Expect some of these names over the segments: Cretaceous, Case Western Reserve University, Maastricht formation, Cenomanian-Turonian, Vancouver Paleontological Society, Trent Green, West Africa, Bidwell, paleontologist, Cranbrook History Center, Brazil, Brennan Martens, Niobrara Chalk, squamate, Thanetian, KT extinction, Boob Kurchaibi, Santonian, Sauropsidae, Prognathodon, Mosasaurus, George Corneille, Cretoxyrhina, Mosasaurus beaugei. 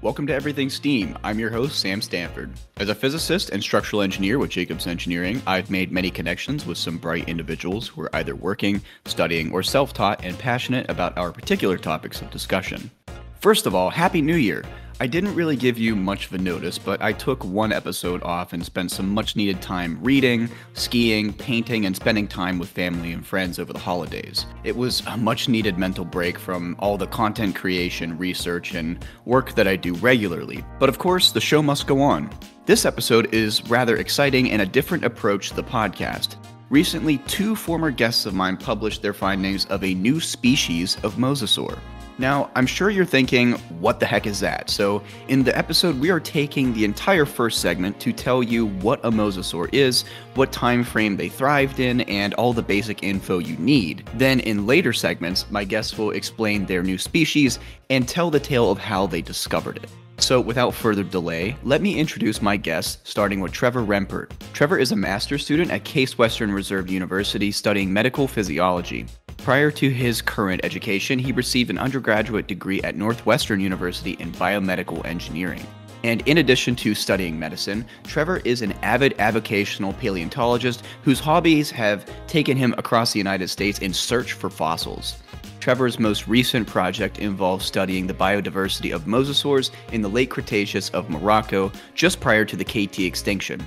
Welcome to Everything STEAM. I'm your host, Sam Stanford. As a physicist and structural engineer with Jacobs Engineering, I've made many connections with some bright individuals who are either working, studying, or self-taught and passionate about our particular topics of discussion. First of all, Happy New Year! I didn't really give you much of a notice, but I took one episode off and spent some much needed time reading, skiing, painting, and spending time with family and friends over the holidays. It was a much needed mental break from all the content creation, research, and work that I do regularly. But of course, the show must go on. This episode is rather exciting and a different approach to the podcast. Recently, two former guests of mine published their findings of a new species of mosasaur. Now, I'm sure you're thinking, what the heck is that? So in the episode, we are taking the entire first segment to tell you what a mosasaur is, what time frame they thrived in, and all the basic info you need. Then in later segments, my guests will explain their new species and tell the tale of how they discovered it. So without further delay, let me introduce my guests, starting with Trevor Rempert. Trevor is a master's student at Case Western Reserve University studying medical physiology. Prior to his current education, he received an undergraduate degree at Northwestern University in biomedical engineering. And in addition to studying medicine, Trevor is an avid avocational paleontologist whose hobbies have taken him across the United States in search for fossils. Trevor's most recent project involves studying the biodiversity of mosasaurs in the late Cretaceous of Morocco, just prior to the KT extinction.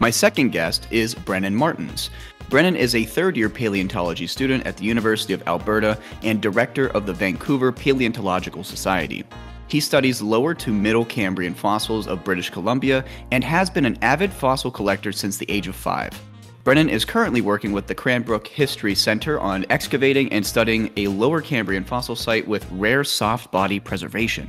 My second guest is Brennan Martens. Brennan is a third-year paleontology student at the University of Alberta and director of the Vancouver Paleontological Society. He studies lower to middle Cambrian fossils of British Columbia and has been an avid fossil collector since the age of 5. Brennan is currently working with the Cranbrook History Center on excavating and studying a lower Cambrian fossil site with rare soft body preservation.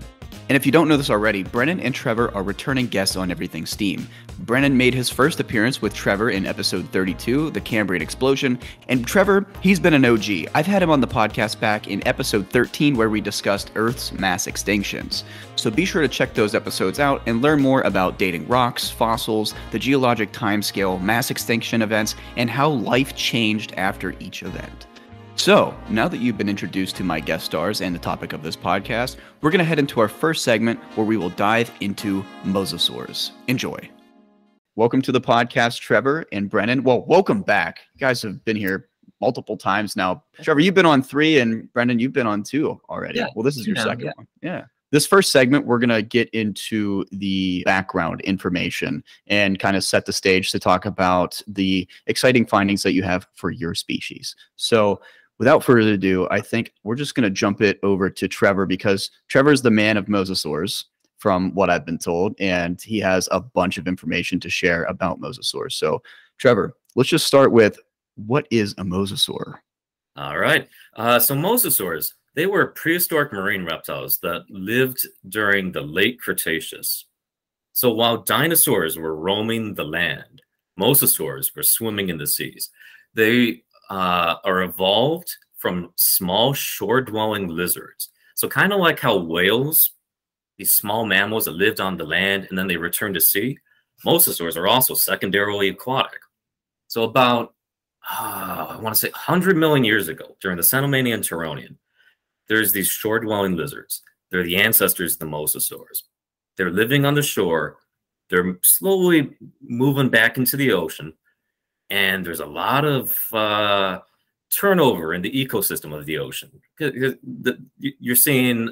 And if you don't know this already, Brennan and Trevor are returning guests on Everything STEAM. Brennan made his first appearance with Trevor in episode 32, The Cambrian Explosion, and Trevor, he's been an OG. I've had him on the podcast back in episode 13 where we discussed Earth's mass extinctions. So be sure to check those episodes out and learn more about dating rocks, fossils, the geologic timescale, mass extinction events, and how life changed after each event. So, now that you've been introduced to my guest stars and the topic of this podcast, we're going to head into our first segment where we will dive into mosasaurs. Enjoy. Welcome to the podcast, Trevor and Brennan. Well, welcome back. You guys have been here multiple times now. Trevor, you've been on 3, and Brennan, you've been on 2 already. Yeah, well, this is your second one. Yeah. This first segment, we're going to get into the background information and kind of set the stage to talk about the exciting findings that you have for your species. So without further ado, I think we're just going to jump it over to Trevor because Trevor's the man of mosasaurs from what I've been told, and he has a bunch of information to share about mosasaurs. So Trevor, let's just start with what is a mosasaur? All right. So mosasaurs. They were prehistoric marine reptiles that lived during the late Cretaceous. So while dinosaurs were roaming the land, mosasaurs were swimming in the seas. They are evolved from small shore-dwelling lizards. So kind of like how whales, these small mammals that lived on the land and then they returned to sea, mosasaurs are also secondarily aquatic. So about, I want to say 100 million years ago, during the Cenomanian-Turonian, there's these shore-dwelling lizards. They're the ancestors of the mosasaurs. They're living on the shore. They're slowly moving back into the ocean. And there's a lot of turnover in the ecosystem of the ocean. You're seeing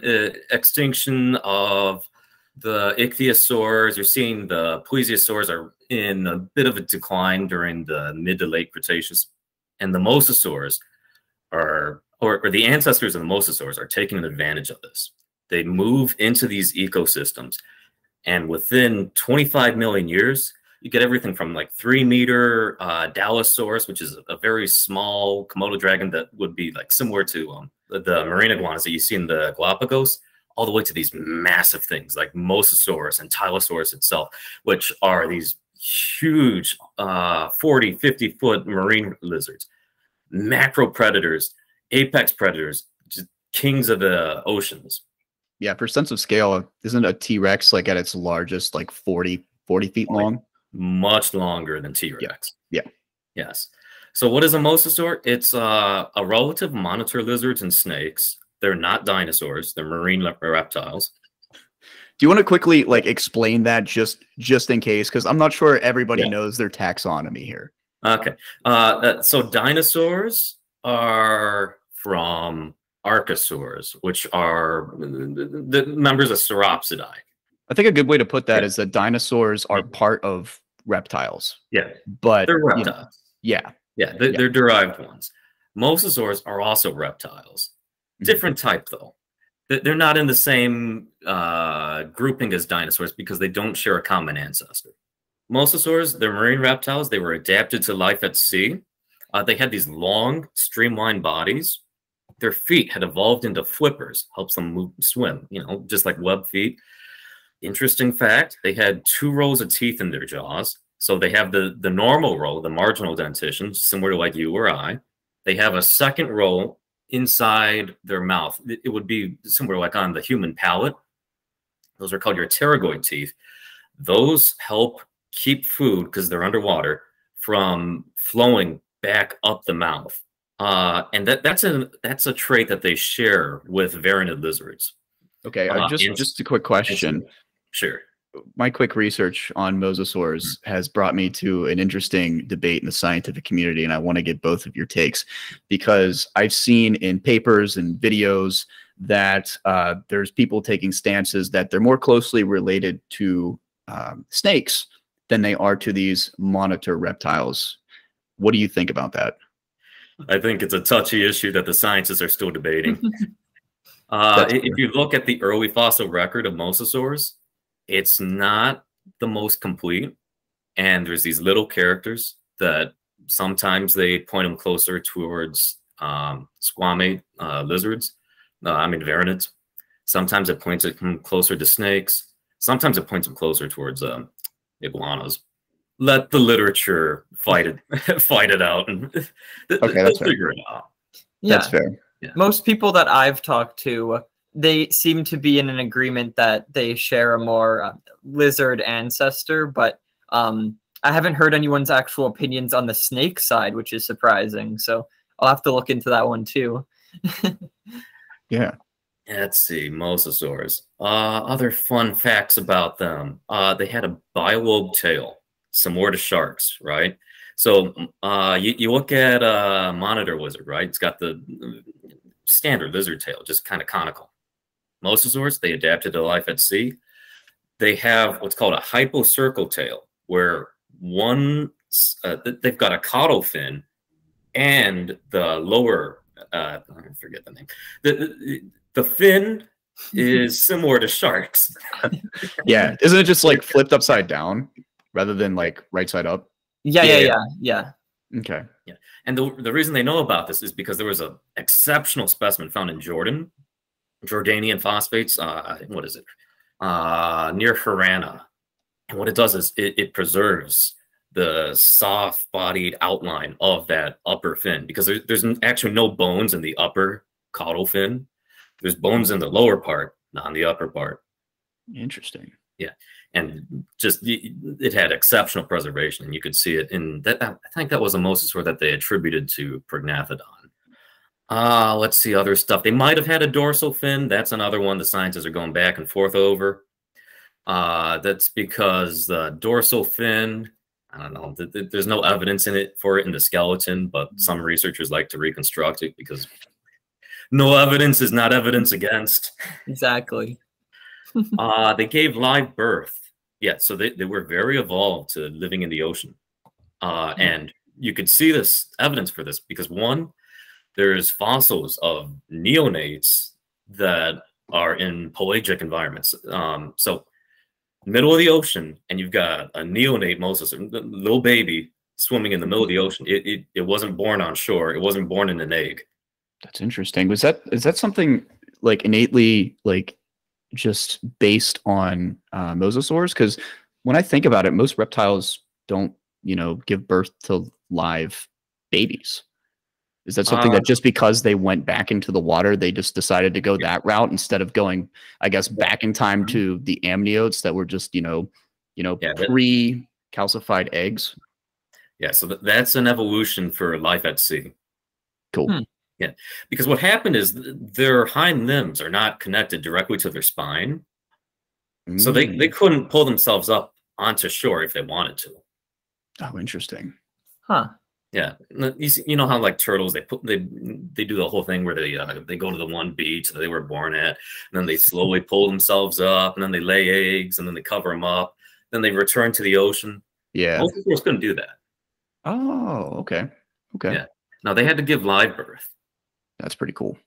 extinction of the ichthyosaurs. You're seeing the plesiosaurs are in a bit of a decline during the mid to late Cretaceous. And the mosasaurs are... Or the ancestors of the mosasaurs are taking advantage of this. They move into these ecosystems. And within 25 million years, you get everything from like 3-meter Tylosaurus, which is a very small Komodo dragon that would be like similar to the marine iguanas that you see in the Galapagos, all the way to these massive things like Mosasaurus and Tylosaurus itself, which are these huge 40, 50-foot marine lizards, macro predators, apex predators, just kings of the oceans. Yeah, for sense of scale, isn't a T-Rex like at its largest like 40 feet long? Much longer than T-Rex. Yeah. Yes. So what is a mosasaur? It's a relative monitor lizards and snakes. They're not dinosaurs. They're marine reptiles. Do you want to quickly like explain that just in case? Because I'm not sure everybody knows their taxonomy here. Okay. So dinosaurs are from archosaurs, which are the members of Sauropsidae. I think a good way to put that is that dinosaurs are part of reptiles. Yeah. But they're reptiles. You know, they're derived ones. Mosasaurs are also reptiles. Different type, though. They're not in the same grouping as dinosaurs because they don't share a common ancestor. Mosasaurs, they're marine reptiles. They were adapted to life at sea. They had these long, streamlined bodies. Their feet had evolved into flippers, helps them move, swim, you know, just like web feet. Interesting fact, they had 2 rows of teeth in their jaws. So they have the normal row, the marginal dentition, similar to like you or I. They have a second row inside their mouth. It would be somewhere like on the human palate. Those are called your pterygoid teeth. Those help keep food, because they're underwater, from flowing back up the mouth. And that's a trait that they share with varanid lizards. Okay, just a quick question. Sure. My quick research on mosasaurs has brought me to an interesting debate in the scientific community, and I want to get both of your takes, because I've seen in papers and videos that there's people taking stances that they're more closely related to snakes than they are to these monitor reptiles. What do you think about that? I think it's a touchy issue that the scientists are still debating. If you look at the early fossil record of mosasaurs, it's not the most complete, and there's these little characters that sometimes they point them closer towards squamate lizards, varanids. Sometimes it points them closer to snakes. Sometimes it points them closer towards iguanas. Let the literature fight it, fight it out, and that's figure it out. Yeah. That's fair. Yeah. Most people that I've talked to, they seem to be in an agreement that they share a more lizard ancestor, but I haven't heard anyone's actual opinions on the snake side, which is surprising. So I'll have to look into that one too. Yeah. Let's see, mosasaurs. Other fun facts about them. They had a bilobed tail, similar to sharks, right? So you look at a monitor lizard, right? It's got the standard lizard tail, just kind of conical. Mosasaurs, they adapted to life at sea. They have what's called a hypocircle tail, where they've got a caudal fin and the lower, I forget the name. The fin is similar to sharks. Yeah, isn't it just like flipped upside down rather than like right side up? Yeah. Okay. Yeah, and the reason they know about this is because there was an exceptional specimen found in Jordan. Jordanian phosphates, what is it? Near Harana. And what it does is it preserves the soft-bodied outline of that upper fin, because there's actually no bones in the upper caudal fin. There's bones in the lower part, not in the upper part. Interesting. Yeah, and just it had exceptional preservation, and you could see it in that. I think that was a mosasaur that they attributed to Prognathodon. Let's see, other stuff. They might have had a dorsal fin. That's another one the scientists are going back and forth over. That's because the dorsal fin, I don't know, there's no evidence for it in the skeleton, but some researchers like to reconstruct it because no evidence is not evidence against. Exactly. They gave live birth. Yeah, so they were very evolved to living in the ocean. And you could see this evidence for this because, one, there's fossils of neonates that are in pelagic environments. So middle of the ocean, and you've got a neonate mosasaur, little baby swimming in the middle of the ocean. It wasn't born on shore. It wasn't born in an egg. That's interesting. Is that something like innately like just based on mosasaurs? Because when I think about it, most reptiles don't, give birth to live babies. Is that something that just because they went back into the water, they just decided to go that route instead of going, I guess, back in time to the amniotes that were just, pre-calcified eggs? Yeah, so that's an evolution for life at sea. Cool. Yeah, because what happened is their hind limbs are not connected directly to their spine. So they couldn't pull themselves up onto shore if they wanted to. Oh, interesting. Huh. Yeah. You know how like turtles, they do the whole thing where they go to the one beach that they were born at, and then they slowly pull themselves up, and then they lay eggs, and then they cover them up, then they return to the ocean. Yeah. Most turtles couldn't do that. Oh, okay. Okay. Yeah. Now they had to give live birth. That's pretty cool.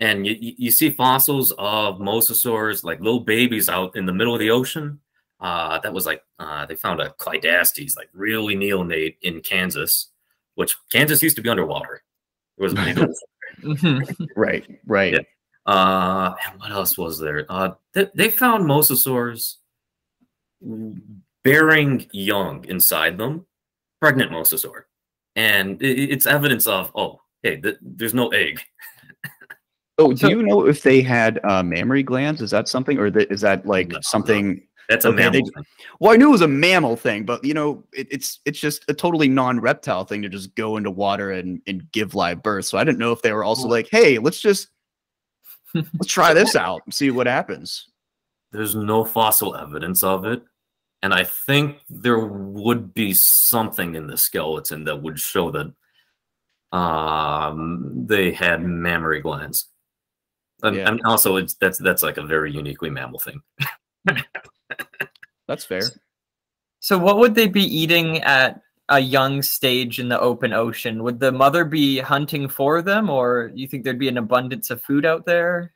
And you see fossils of mosasaurs, like little babies out in the middle of the ocean. That was like, they found a Clydastes, like really neonate in Kansas, which Kansas used to be underwater. It was right, right. Yeah. And what else was there? They found mosasaurs bearing young inside them, pregnant mosasaur. And it's evidence of, oh, hey, there's no egg. Oh, do you know if they had mammary glands? Is that something, or is that like something? No. That's a mammal thing. Well, I knew it was a mammal thing, but you know, it's just a totally non-reptile thing to just go into water and give live birth. So I didn't know if they were also like, hey, let's try this out and see what happens. There's no fossil evidence of it, and I think there would be something in the skeleton that would show that they had mammary glands. Yeah. And also, that's like a very uniquely mammal thing. That's fair. So what would they be eating at a young stage in the open ocean? Would the mother be hunting for them, or do you think there'd be an abundance of food out there?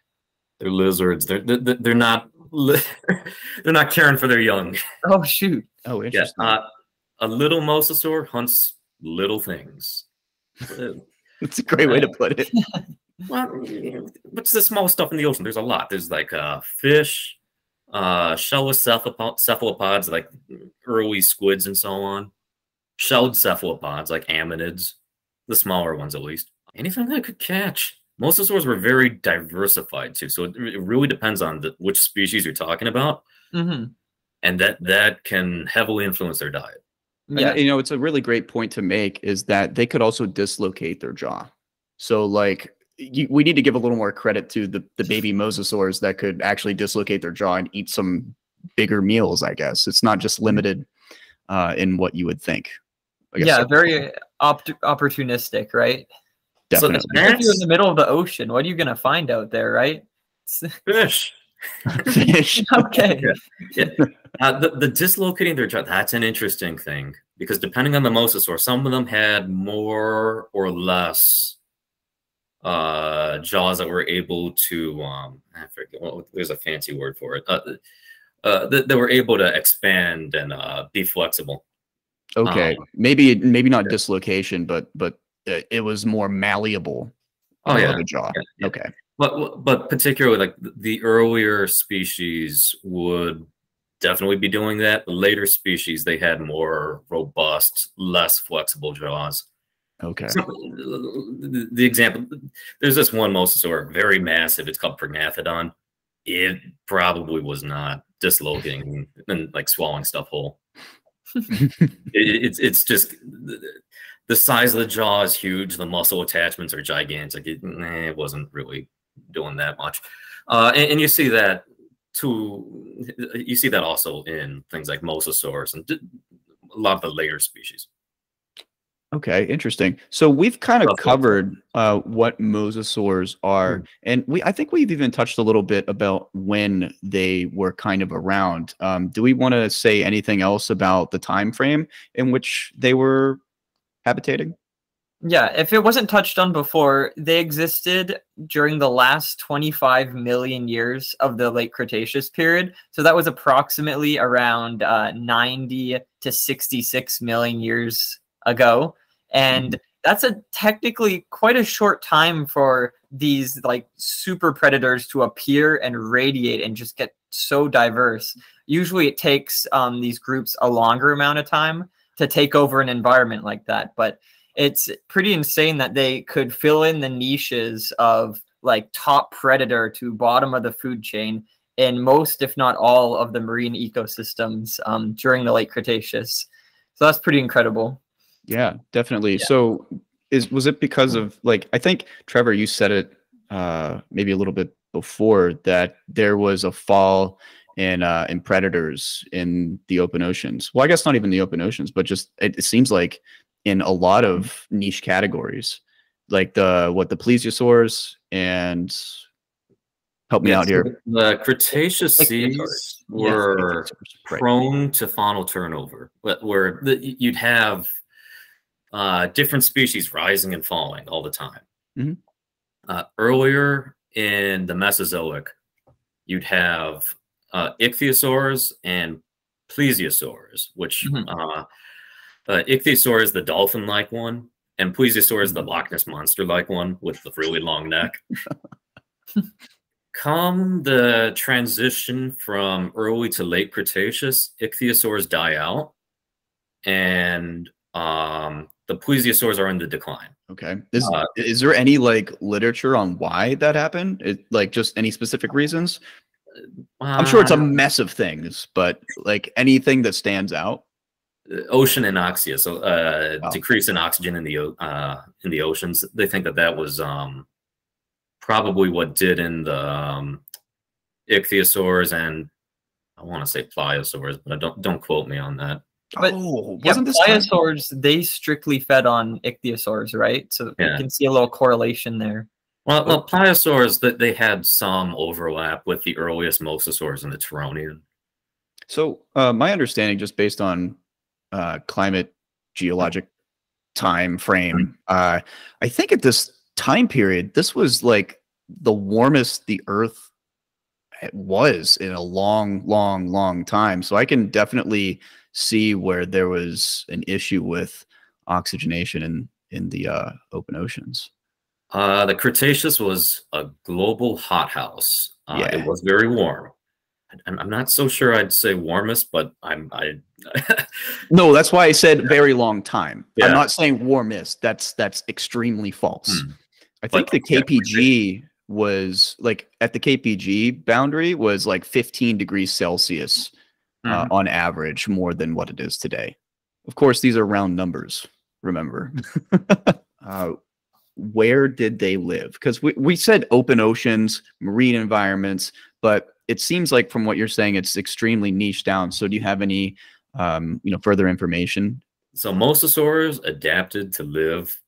They're lizards. They're not they're not caring for their young. Oh shoot! Oh, interesting. Yeah, a little mosasaur hunts little things. It's a great way to put it. Well, what's the small stuff in the ocean? There's a lot. There's like fish, shell-less cephalopods like early squids and so on, shelled cephalopods like ammonids, the smaller ones at least. Anything that could catch. Mosasaurs were very diversified too, so it really depends on which species you're talking about, and that can heavily influence their diet. Yeah, and, you know, it's a really great point to make is that they could also dislocate their jaw. So like we need to give a little more credit to the baby mosasaurs that could actually dislocate their jaw and eat some bigger meals, I guess. It's not just limited in what you would think. I guess very opportunistic, right? Definitely. So if you're in the middle of the ocean, what are you going to find out there, right? Fish. Fish. Okay. Yeah. Yeah. The dislocating their jaw, that's an interesting thing, because depending on the mosasaur, some of them had more or less jaws that were able to I forget, well, there's a fancy word for it, that they were able to expand and be flexible. Okay. Maybe not dislocation, but it was more malleable. Oh yeah, the jaw. Yeah, yeah. Okay. But particularly like the earlier species would definitely be doing that. The later species, they had more robust, less flexible jaws. Okay. So the example, there's this one mosasaur, very massive. It's called Prognathodon. It probably was not dislocating and like swallowing stuff whole. It's just the size of the jaw is huge. The muscle attachments are gigantic. It wasn't really doing that much. And you see that too. You see that also in things like mosasaurs and a lot of the later species. Okay, interesting. So we've kind of covered what mosasaurs are, and I think we've even touched a little bit about when they were kind of around. Do we want to say anything else about the time frame in which they were habitating? Yeah, if it wasn't touched on before, they existed during the last 25 million years of the late Cretaceous period. So that was approximately around 90 to 66 million years ago. And that's technically quite a short time for these like super predators to appear and radiate and just get so diverse. Usually it takes these groups a longer amount of time to take over an environment like that. But it's pretty insane that they could fill in the niches of like top predator to bottom of the food chain in most, if not all, of the marine ecosystems during the late Cretaceous. So that's pretty incredible. Yeah, definitely. Yeah. So was it because of, like, I think, Trevor, you said it maybe a little bit before, that there was a fall in predators in the open oceans. Well, I guess not even the open oceans, but just it seems like in a lot of niche categories, like the plesiosaurs and help me out here. The Cretaceous seas were prone to faunal turnover, where you'd have different species rising and falling all the time. Mm-hmm. Earlier in the Mesozoic, you'd have ichthyosaurs and plesiosaurs, which mm-hmm. Ichthyosaur is the dolphin-like one, and plesiosaur is the Loch Ness monster-like one with the really long neck. Come the transition from early to late Cretaceous, ichthyosaurs die out, and the plesiosaurs are in the decline. Okay. Is there any like literature on why that happened? Like just any specific reasons? I'm sure it's a mess of things, but like anything that stands out. Ocean anoxia, so decrease in oxygen in the oceans. They think that was probably what did in the ichthyosaurs, and I want to say pliosaurs, but I don't quote me on that. But wasn't this pliosaurs? They strictly fed on ichthyosaurs, right? So you can see a little correlation there. Well, pliosaurs, that they had some overlap with the earliest mosasaurs in the Turonian. So my understanding, just based on climate, geologic time frame, I think at this time period, this was like the warmest the Earth was in a long, long, long time. So I can definitely see where there was an issue with oxygenation in the open oceans. The Cretaceous was a global hothouse. It was very warm. I'm not so sure I'd say warmest, but no, that's why I said very long time. Yeah. I'm not saying warmest. That's extremely false. Hmm. I think the KPG was like at the KPG boundary was like 15 degrees Celsius on average, more than what it is today. Of course, these are round numbers. Remember. Where did they live? Because we said open oceans, marine environments, but it seems like from what you're saying, it's extremely niche down. So do you have any further information? So mosasaurs adapted to live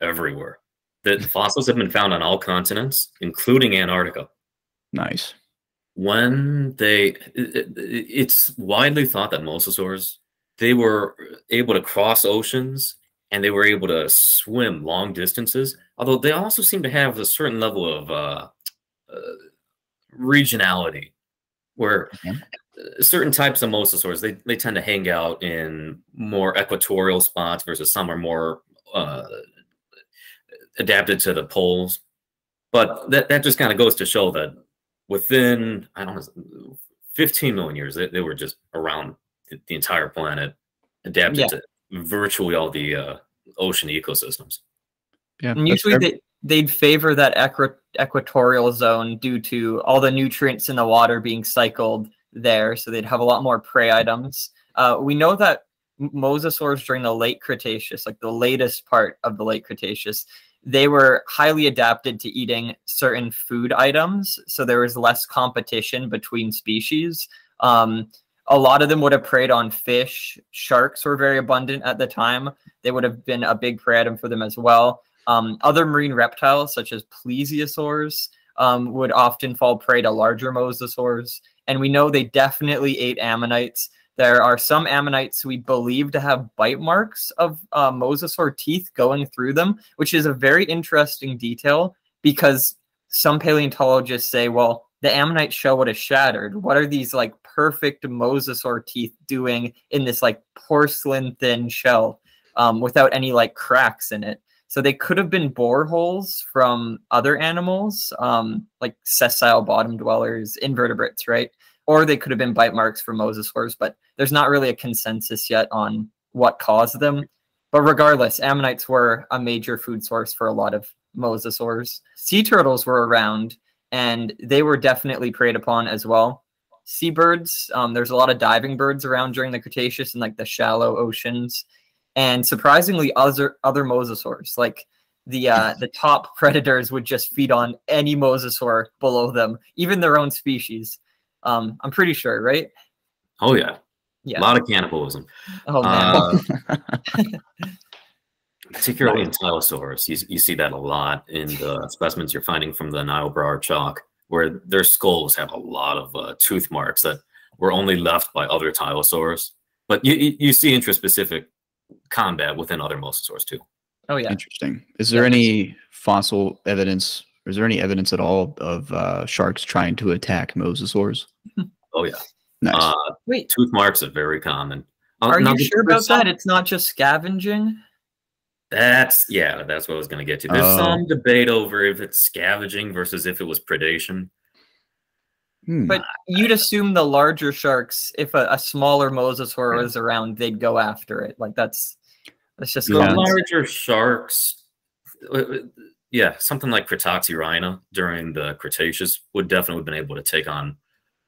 everywhere. The fossils have been found on all continents, including Antarctica. Nice. When it's widely thought that mosasaurs, they were able to cross oceans, and they were able to swim long distances, although they also seem to have a certain level of regionality, where certain types of mosasaurs, they tend to hang out in more equatorial spots, versus some are more adapted to the poles. But that just kind of goes to show that within, I don't know, 15 million years, they were just around the entire planet, adapted to virtually all the ocean ecosystems. Yeah, and usually they'd favor that equatorial zone due to all the nutrients in the water being cycled there, so they'd have a lot more prey items. We know that mosasaurs during the late Cretaceous, like the latest part of the late Cretaceous, they were highly adapted to eating certain food items, so there was less competition between species. A lot of them would have preyed on fish. Sharks were very abundant at the time. They would have been a big prey item for them as well. Other marine reptiles, such as plesiosaurs, would often fall prey to larger mosasaurs. And we know they definitely ate ammonites. There are some ammonites we believe to have bite marks of mosasaur teeth going through them, which is a very interesting detail, because some paleontologists say, well, the ammonites show what is shattered. What are these like perfect mosasaur teeth doing in this like porcelain thin shell without any like cracks in it? So they could have been boreholes from other animals, like sessile bottom dwellers, invertebrates, right? Or they could have been bite marks from mosasaurs, but there's not really a consensus yet on what caused them. But regardless, ammonites were a major food source for a lot of mosasaurs. Sea turtles were around, and they were definitely preyed upon as well. Seabirds, there's a lot of diving birds around during the Cretaceous in like the shallow oceans, and surprisingly, other mosasaurs, like the top predators would just feed on any mosasaur below them, even their own species. I'm pretty sure, right? Oh, yeah. Yeah. A lot of cannibalism. Oh, man. Particularly in Tylosaurus. You see that a lot in the specimens you're finding from the Niobrara chalk, where their skulls have a lot of tooth marks that were only left by other Tylosaurus. But you see intraspecific combat within other mosasaurs too. Oh, yeah. Interesting. Is there any fossil evidence, or is there any evidence at all of sharks trying to attack mosasaurs? Oh, yeah. Nice. Wait. Tooth marks are very common. Are you sure about that? It's not just scavenging? That's what I was going to get to. There's some debate over if it's scavenging versus if it was predation. But you'd assume the larger sharks, if a smaller mosasaur was around, they'd go after it. Like that's just the larger sharks. Yeah, something like Cretoxyrhina during the Cretaceous would definitely have been able to take on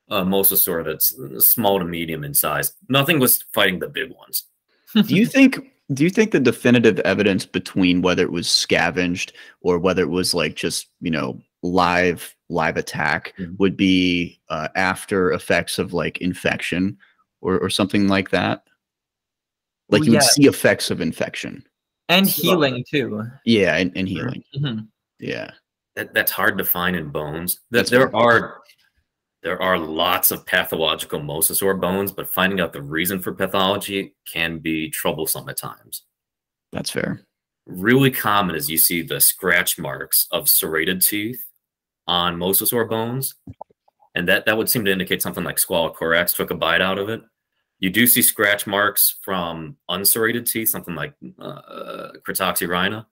a mosasaur that's small to medium in size. Nothing was fighting the big ones. Do you think the definitive evidence between whether it was scavenged or whether it was like just, you know, live attack would be after effects of like infection or something like that? Like you would see effects of infection. And healing too. Yeah, and healing. Mm-hmm. Yeah. That's hard to find in bones. There are lots of pathological mosasaur bones, but finding out the reason for pathology can be troublesome at times. That's fair. Really common is you see the scratch marks of serrated teeth on mosasaur bones, and that would seem to indicate something like Squalocorax took a bite out of it. You do see scratch marks from unserrated teeth, something like Cretoxyrhina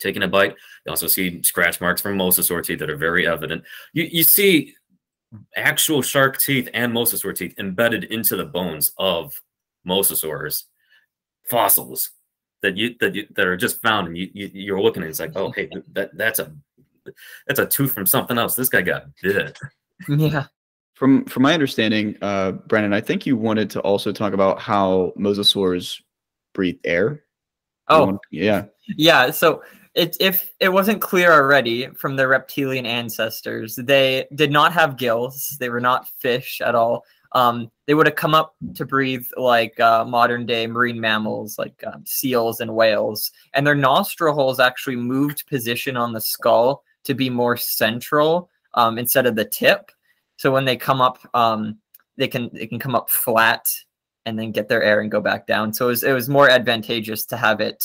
taking a bite. You also see scratch marks from mosasaur teeth that are very evident. You see actual shark teeth and mosasaur teeth embedded into the bones of mosasaurs fossils that are just found, and you're looking and it's like, oh, hey, that's a tooth from something else. This guy got bit. Yeah. From my understanding, Brennan, I think you wanted to also talk about how mosasaurs breathe air. Oh, yeah. Yeah. So if it wasn't clear already from their reptilian ancestors, they did not have gills. They were not fish at all. They would have come up to breathe like modern day marine mammals, like seals and whales. And their nostril holes actually moved position on the skull to be more central instead of the tip. So when they come up, they can come up flat and then get their air and go back down. So it was more advantageous to have it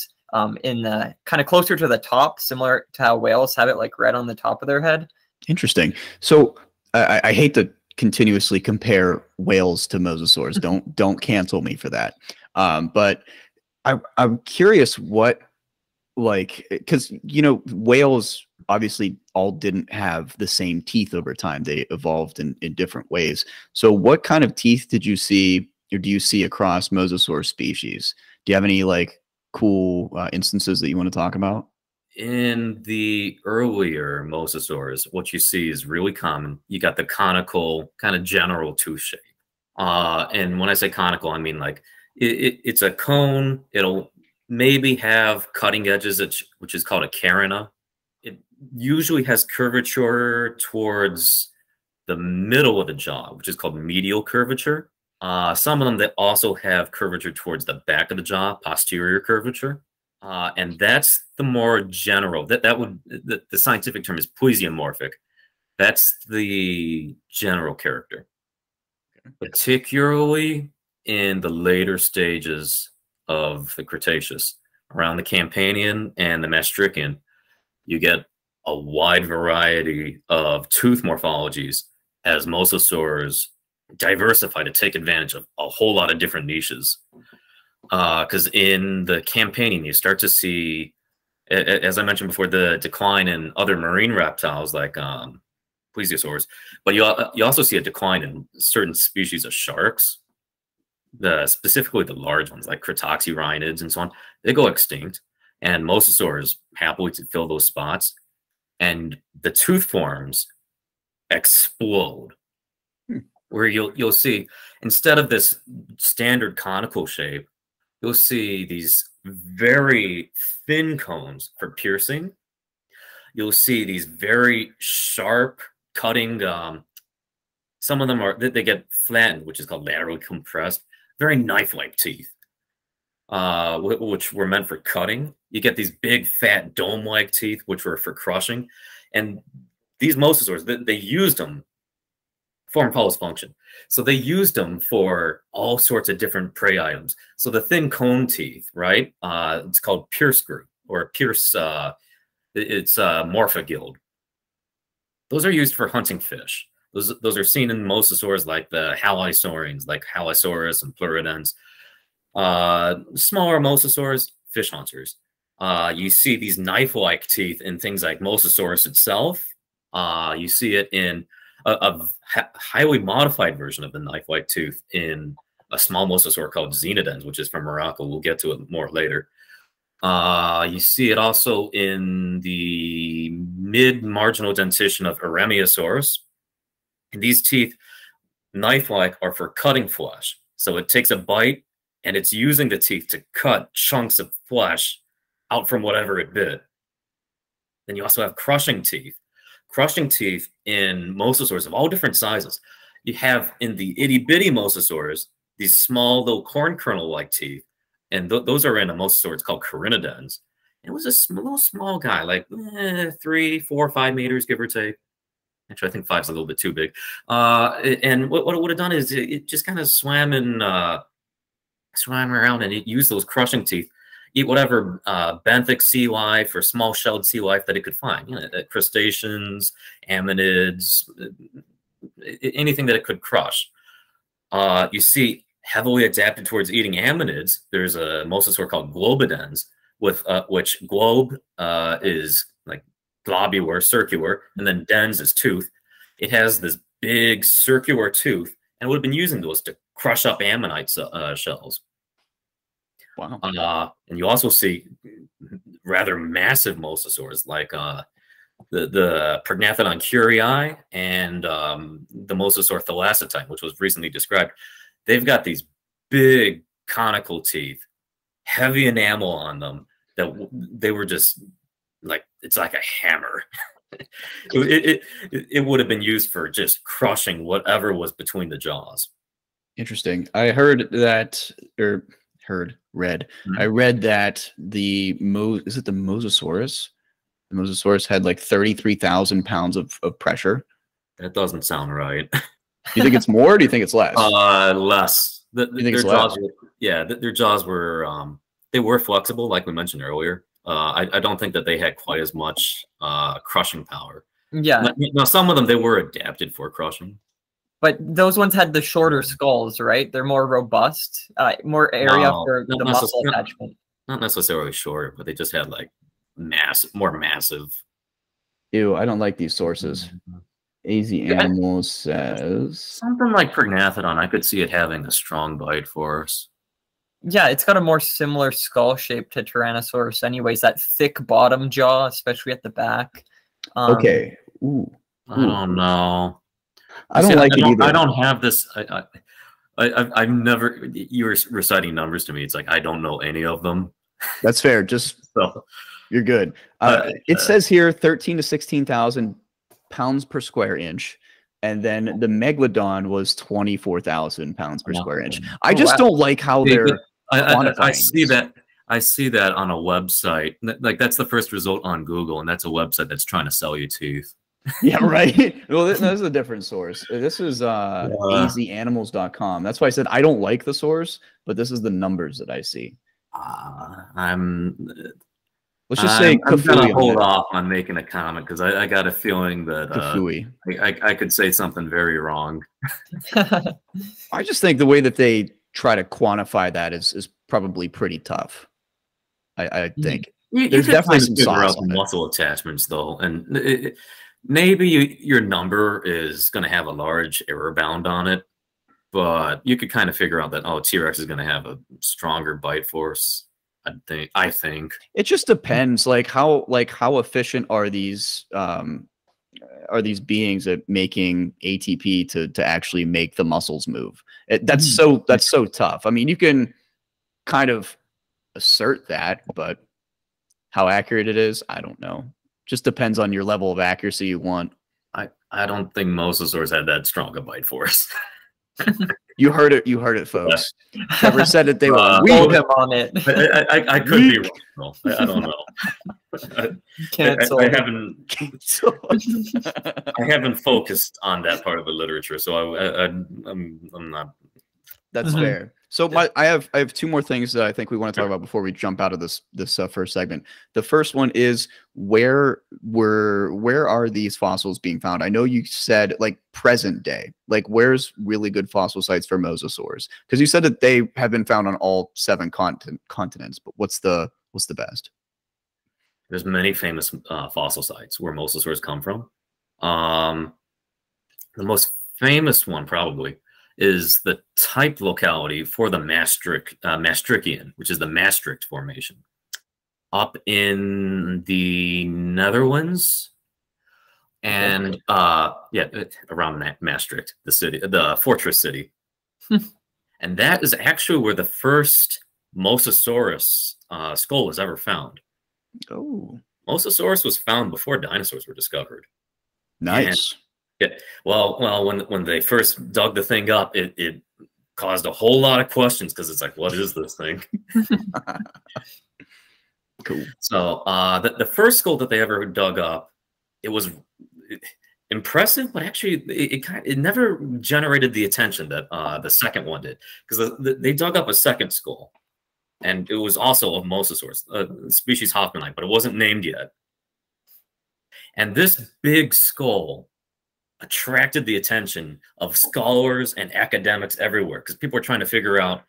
in the kind of closer to the top, similar to how whales have it like right on the top of their head. Interesting. So I hate to continuously compare whales to mosasaurs. Don't cancel me for that. But I'm curious what, like, because, you know, whales obviously all didn't have the same teeth over time. They evolved in different ways. So what kind of teeth did you see or do you see across mosasaur species? Do you have any like cool instances that you want to talk about? In the earlier mosasaurs, what you see is really common. You got the conical kind of general tooth shape. And when I say conical, I mean like it's a cone. It'll maybe have cutting edges, which is called a carina. It usually has curvature towards the middle of the jaw, which is called medial curvature. Some of them that also have curvature towards the back of the jaw, posterior curvature. And that's the more general, the scientific term is plesiomorphic. That's the general character, particularly in the later stages of the Cretaceous, around the Campanian and the Maastrichtian. You get a wide variety of tooth morphologies as mosasaurs diversify to take advantage of a whole lot of different niches. Because in the Campanian, you start to see, as I mentioned before, the decline in other marine reptiles like plesiosaurs, but you also see a decline in certain species of sharks, specifically the large ones like Cretoxyrhinids and so on. They go extinct, and mosasaurs happily to fill those spots, and the tooth forms explode. Where you'll see, instead of this standard conical shape, you'll see these very thin cones for piercing. You'll see these very sharp cutting Some of them are, they get flattened, which is called lateral compressed, very knife-like teeth, which were meant for cutting. You get these big, fat, dome-like teeth, which were for crushing. And these mosasaurs, they used them, form follows function. So they used them for all sorts of different prey items. So the thin cone teeth, right? It's called pierce group or pierce, it's morphogild. Those are used for hunting fish. Those are seen in mosasaurs like the halisaurians, like Halisaurus and Pleurodons. Smaller mosasaurs, fish hunters. You see these knife-like teeth in things like Mosasaurus itself. You see it in a highly modified version of the knife-like tooth in a small mosasaur called Xenodens, which is from Morocco. We'll get to it more later. You see it also in the mid-marginal dentition of Eremiosaurus. And these teeth, knife-like, are for cutting flesh. So it takes a bite, and it's using the teeth to cut chunks of flesh out from whatever it bit. Then you also have crushing teeth. Crushing teeth in mosasaurs of all different sizes. You have in the itty-bitty mosasaurs, these small little corn kernel-like teeth. And those are in a mosasaur, it's called Carinodons. It was a small guy, like 3, 4, 5 meters, give or take. Actually, I think 5's a little bit too big. And what it would have done is it just kind of swam and swam around, and it used those crushing teeth, eat whatever benthic sea life or small-shelled sea life that it could find, you know, crustaceans, ammonids, anything that it could crush. You see, heavily adapted towards eating ammonids, there's a mosasaur called Globodens, with which globe is like globular, circular, and then dens is tooth. It has this big circular tooth, and would have been using those to crush up ammonite shells. Wow. And you also see rather massive mosasaurs like the Prognathodon curiae and the mosasaur thalassotype, which was recently described. They've got these big conical teeth, heavy enamel on them, that they were just like, it's like a hammer. It would have been used for just crushing whatever was between the jaws. Interesting. I heard that, or read. Mm-hmm. I read that the Mosasaurus? The Mosasaurus had like 33,000 pounds of pressure. That doesn't sound right. Do you think it's more, or do you think it's less? Less. Their jaws were they were flexible, like we mentioned earlier. I don't think that they had quite as much crushing power. Yeah. Now some of them, they were adapted for crushing. But those ones had the shorter skulls, right? They're more robust, more area for the muscle attachment. Not necessarily shorter, but they just had like more massive. Ew, I don't like these sources. Mm-hmm. Easy Animal says something like Prognathodon. I could see it having a strong bite force. Yeah, it's got a more similar skull shape to Tyrannosaurus, anyways. That thick bottom jaw, especially at the back. Okay. Ooh. I don't know. I don't like it either. I don't have this. I've never. You were reciting numbers to me. It's like I don't know any of them. That's fair. Just so you're good. It says here 13,000 to 16,000. Pounds per square inch, and then the Megalodon was 24,000 pounds per square inch. I just don't like how they're quantifying. I see that. I see that on a website. Like that's the first result on Google, and that's a website that's trying to sell you teeth. Yeah, right. Well, this is a different source. This is easyanimals.com. That's why I said I don't like the source, but this is the numbers that I see. Let's just say I'm going to hold off on making a comment because I got a feeling that I could say something very wrong. I just think the way that they try to quantify that is probably pretty tough. I think there's definitely some sauce on muscle attachments, though, and maybe your number is going to have a large error bound on it, but you could kind of figure out that T-Rex is going to have a stronger bite force. I think it just depends, like how efficient are these beings at making ATP to actually make the muscles move. That's so tough. I mean, you can kind of assert that, but how accurate it is, I don't know. Just depends on your level of accuracy you want. I don't think mosasaurs had that strong a bite for us. You heard it, folks. Trevor said that they were weak on it. I could be wrong. Though. I don't know. Cancel. I haven't. Cancel. I haven't focused on that part of the literature, so I'm not. That's fair. So I have two more things that I think we want to talk about before we jump out of this first segment. The first one is where are these fossils being found? I know you said like present day, like where's really good fossil sites for mosasaurs? Because you said that they have been found on all 7 continents, but what's the best? There's many famous fossil sites where mosasaurs come from. The most famous one probably is the type locality for the Maastrichtian, which is the Maastricht formation, up in the Netherlands, and yeah, around Maastricht, the city, the fortress city, and that is actually where the first Mosasaurus skull was ever found. Oh, Mosasaurus was found before dinosaurs were discovered. Nice. Yeah. Well, when they first dug the thing up, it caused a whole lot of questions because it's like, what is this thing? Cool. So the first skull that they ever dug up, it was impressive, but actually it never generated the attention that the second one did, because they dug up a second skull, and it was also of Mosasaurus, species hoffmanni, but it wasn't named yet. And this big skull attracted the attention of scholars and academics everywhere, because people are trying to figure out,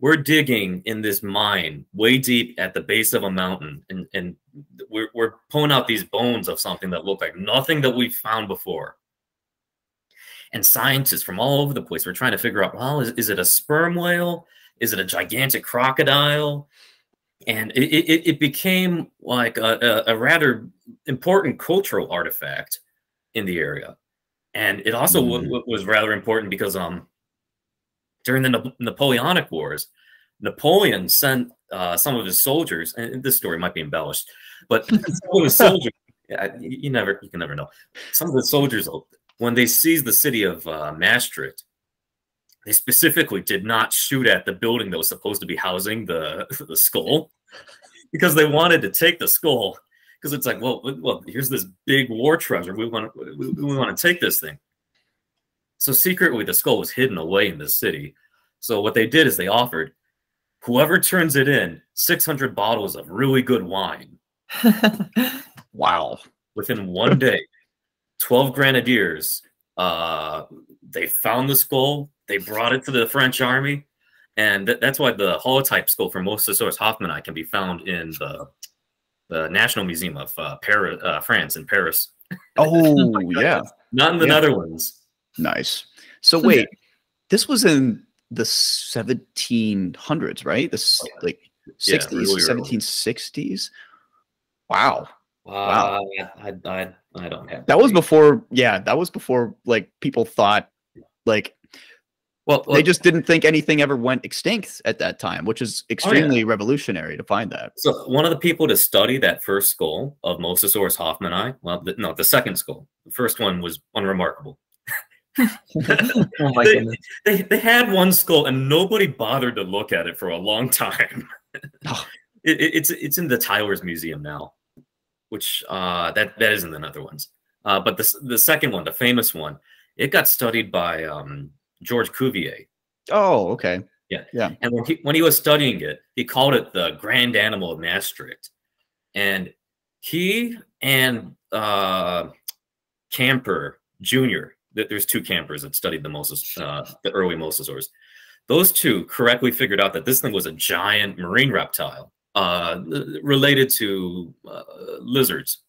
we're digging in this mine way deep at the base of a mountain, and we're pulling out these bones of something that looked like nothing that we've found before. And scientists from all over the place were trying to figure out, well, is it a sperm whale? Is it a gigantic crocodile? And it became like a rather important cultural artifact in the area. And it also was rather important because during the Napoleonic Wars, Napoleon sent some of his soldiers, and this story might be embellished, but some of his soldiers, you can never know. Some of the soldiers, when they seized the city of Maastricht, they specifically did not shoot at the building that was supposed to be housing the skull, because they wanted to take the skull. Because it's like, well, here's this big war treasure. We want to take this thing. So secretly, the skull was hidden away in this city. So what they did is they offered whoever turns it in 600 bottles of really good wine. Wow! Within one day, 12 grenadiers. They found the skull. They brought it to the French army, and that's why the holotype skull for Mosasaurus hoffmanni can be found in the National Museum of Paris, France, in Paris. Oh, yeah. Not in the Netherlands. Nice. So wait, this was in the 1700s, right? This like 60s, really 1760s. Wow. Wow. I don't have. That was before. Yeah, that was before. Like people thought, like. Well, they just didn't think anything ever went extinct at that time, which is extremely revolutionary to find that. So one of the people to study that first skull of Mosasaurus hoffmanni, well, no, the second skull. The first one was unremarkable. Oh my goodness. They had one skull and nobody bothered to look at it for a long time. It's in the Tylosaurus Museum now, which that isn't the Netherlands. But the second one, the famous one, it got studied by George Cuvier. Oh, okay. Yeah. Yeah. And when he was studying it, he called it the grand animal of Maastricht. And he and Camper Jr., there's two Campers that studied the early mosasaurs. Those two correctly figured out that this thing was a giant marine reptile related to lizards.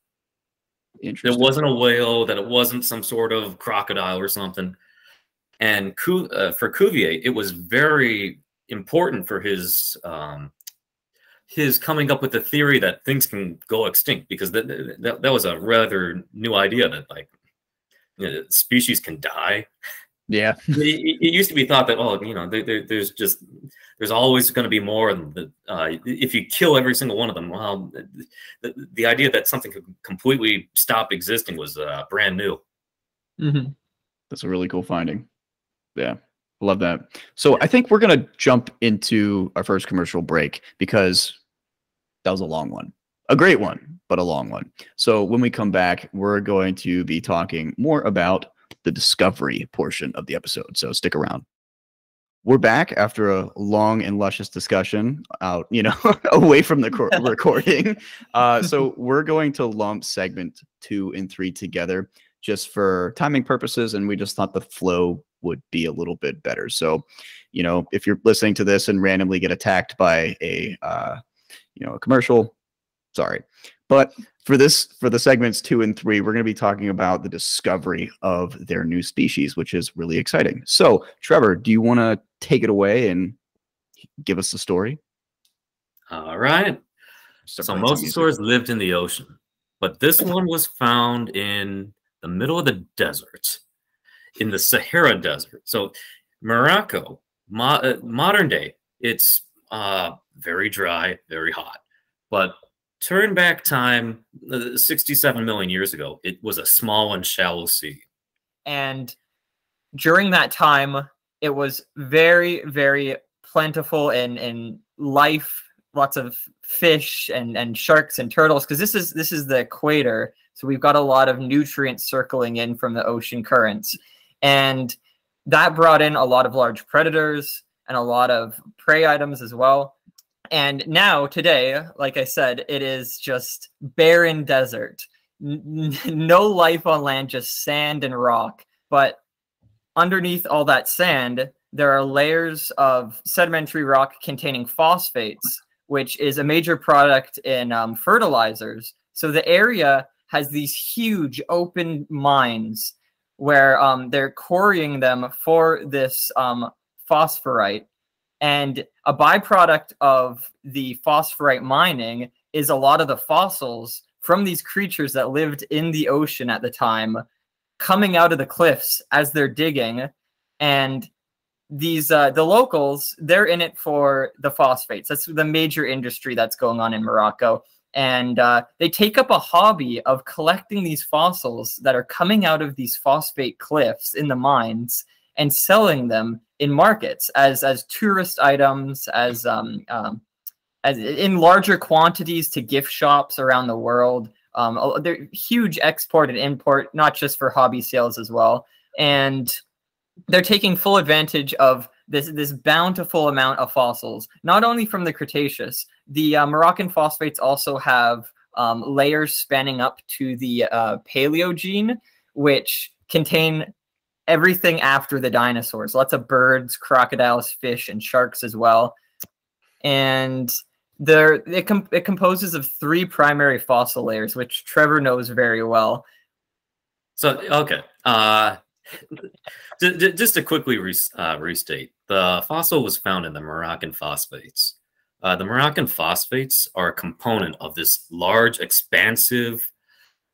Interesting. It wasn't a whale, that it wasn't some sort of crocodile or something. And for Cuvier, it was very important for his coming up with the theory that things can go extinct, because that was a rather new idea that, like, you know, species can die. Yeah, it used to be thought that, oh, you know, there's always going to be more, and if you kill every single one of them, well, the idea that something could completely stop existing was brand new. Mm-hmm. That's a really cool finding. Yeah, love that. So I think we're going to jump into our first commercial break because that was a long one. A great one, but a long one. So when we come back, we're going to be talking more about the discovery portion of the episode. So stick around. We're back after a long and luscious discussion out, you know, away from the recording. So we're going to lump segment 2 and 3 together just for timing purposes. And we just thought the flow would be a little bit better. So, you know, if you're listening to this and randomly get attacked by a, you know, a commercial, sorry. But for this, for the segments 2 and 3, we're going to be talking about the discovery of their new species, which is really exciting. So, Trevor, do you want to take it away and give us the story? All right. So Mosasaurus lived in the ocean, but this one was found in the middle of the desert, in the Sahara Desert. So, Morocco, modern day, it's very dry, very hot, but turn back time 67 million years ago, it was a small and shallow sea. And during that time, it was very, very plentiful in life, lots of fish and sharks and turtles, because this is the equator. So we've got a lot of nutrients circling in from the ocean currents. And that brought in a lot of large predators and a lot of prey items as well. And now, today, like I said, it is just barren desert. No life on land, just sand and rock. But underneath all that sand, there are layers of sedimentary rock containing phosphates, which is a major product in fertilizers. So the area has these huge open mines where they're quarrying them for this phosphorite. And a byproduct of the phosphorite mining is a lot of the fossils from these creatures that lived in the ocean at the time coming out of the cliffs as they're digging. And these the locals, they're in it for the phosphates. That's the major industry that's going on in Morocco. And they take up a hobby of collecting these fossils that are coming out of these phosphate cliffs in the mines and selling them in markets as tourist items, as in larger quantities to gift shops around the world. They're huge export and import, not just for hobby sales as well. And they're taking full advantage of this bountiful amount of fossils, not only from the Cretaceous. The Moroccan phosphates also have layers spanning up to the Paleogene, which contain everything after the dinosaurs. Lots of birds, crocodiles, fish, and sharks as well. And it composes of 3 primary fossil layers, which Trevor knows very well. So, okay. Just to quickly restate, the fossil was found in the Moroccan phosphates. The Moroccan phosphates are a component of this large, expansive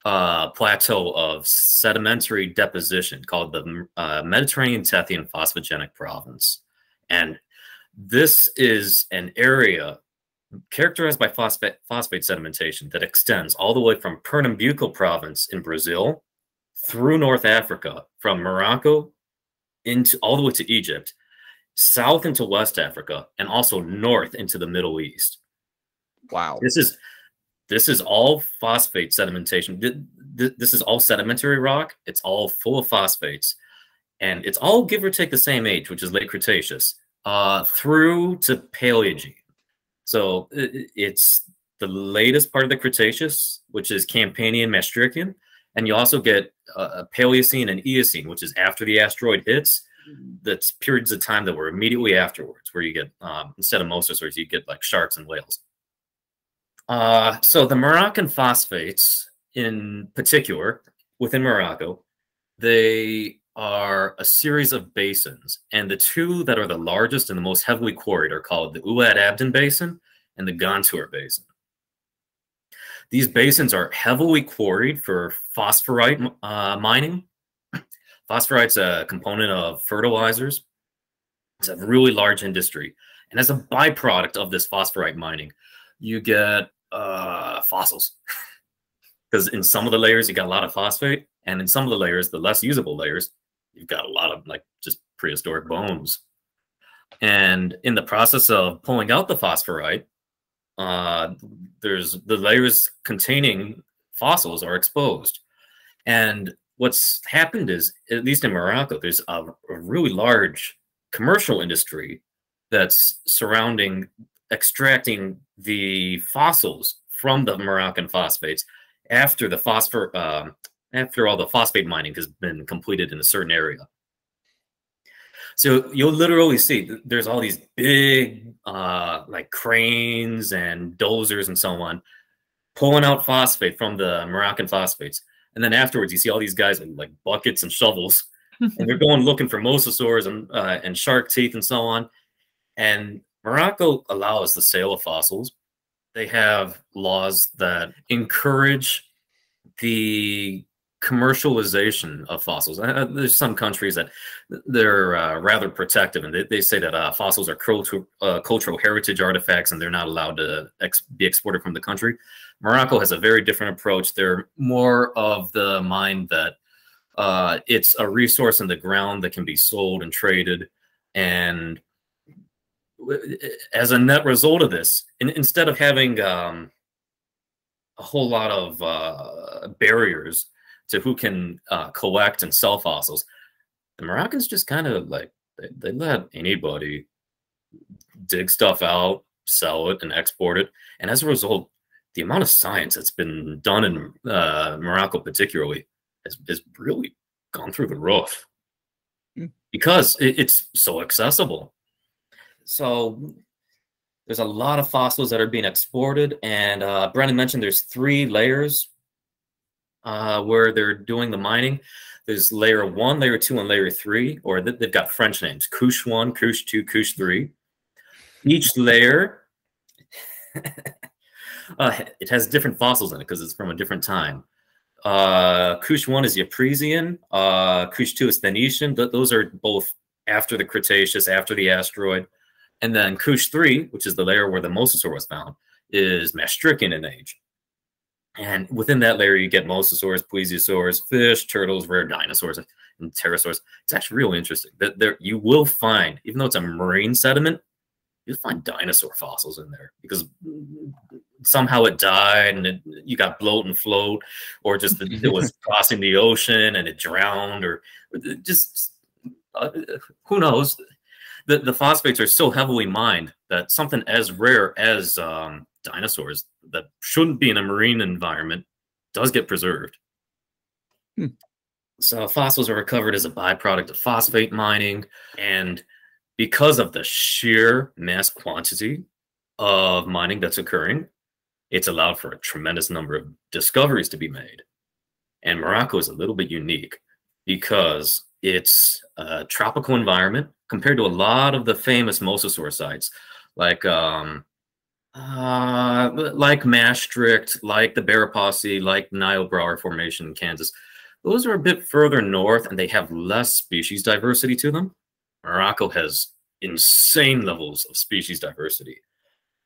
plateau of sedimentary deposition called the Mediterranean Tethyan Phosphogenic Province. And this is an area characterized by phosphate sedimentation that extends all the way from Pernambuco province in Brazil through North Africa, from Morocco into all the way to Egypt, south into West Africa, and also north into the Middle East. Wow. This is all phosphate sedimentation. This is all sedimentary rock. It's all full of phosphates. And it's all give or take the same age, which is late Cretaceous, through to Paleogene. So it's the latest part of the Cretaceous, which is Campanian, Maastrichtian. And you also get Paleocene and Eocene, which is after the asteroid hits. That's periods of time that were immediately afterwards, where you get, instead of mosasaurs, you get like sharks and whales. So the Moroccan phosphates in particular, within Morocco, they are a series of basins. And the 2 that are the largest and the most heavily quarried are called the Oued Abden Basin and the Gontour Basin. These basins are heavily quarried for phosphorite mining. Phosphorite's a component of fertilizers. It's a really large industry. And as a byproduct of this phosphorite mining, you get fossils, because in some of the layers you got a lot of phosphate, And in some of the layers, the less usable layers, you've got a lot of like just prehistoric bones. And in the process of pulling out the phosphorite, there's the layers containing fossils are exposed. And what's happened is, at least in Morocco, there's a really large commercial industry that's surrounding extracting the fossils from the Moroccan phosphates after the after all the phosphate mining has been completed in a certain area. So you'll literally see there's all these big like cranes and dozers and so on pulling out phosphate from the Moroccan phosphates. And then afterwards, you see all these guys in like buckets and shovels, and they're going looking for mosasaurs and shark teeth and so on. And Morocco allows the sale of fossils. They have laws that encourage the commercialization of fossils. There's some countries that they're rather protective, and they say that fossils are cultural heritage artifacts, and they're not allowed to be exported from the country. Morocco has a very different approach. They're more of the mind that it's a resource in the ground that can be sold and traded. And as a net result of this, instead of having a whole lot of barriers to who can collect and sell fossils, the Moroccans just kind of like, they let anybody dig stuff out, sell it, and export it. And as a result, the amount of science that's been done in Morocco particularly has really gone through the roof because it's so accessible. So there's a lot of fossils that are being exported. And Brennan mentioned there's three layers where they're doing the mining. There's layer one, layer two, and layer three, or they've got French names, Couche one, Couche two, Couche three. Each layer, it has different fossils in it because it's from a different time. Couche one is Euprasian, Couche two is Thanetian. Those are both after the Cretaceous, after the asteroid. And then Couche 3, which is the layer where the mosasaur was found, is Maastrichtian in age. And within that layer, you get mosasaurs, plesiosaurs, fish, turtles, rare dinosaurs, and pterosaurs. It's actually really interesting that there you will find, even though it's a marine sediment, you'll find dinosaur fossils in there because somehow it died and you got bloat and float, or just it was crossing the ocean and it drowned, or just who knows. The phosphates are so heavily mined that something as rare as dinosaurs that shouldn't be in a marine environment does get preserved. So fossils are recovered as a byproduct of phosphate mining. And because of the sheer mass quantity of mining that's occurring, it's allowed for a tremendous number of discoveries to be made. And Morocco is a little bit unique because it's a tropical environment compared to a lot of the famous mosasaur sites, like Maastricht, like the Barapassee, like Nile-Broward Formation in Kansas. Those are a bit further north, and they have less species diversity to them. Morocco has insane levels of species diversity.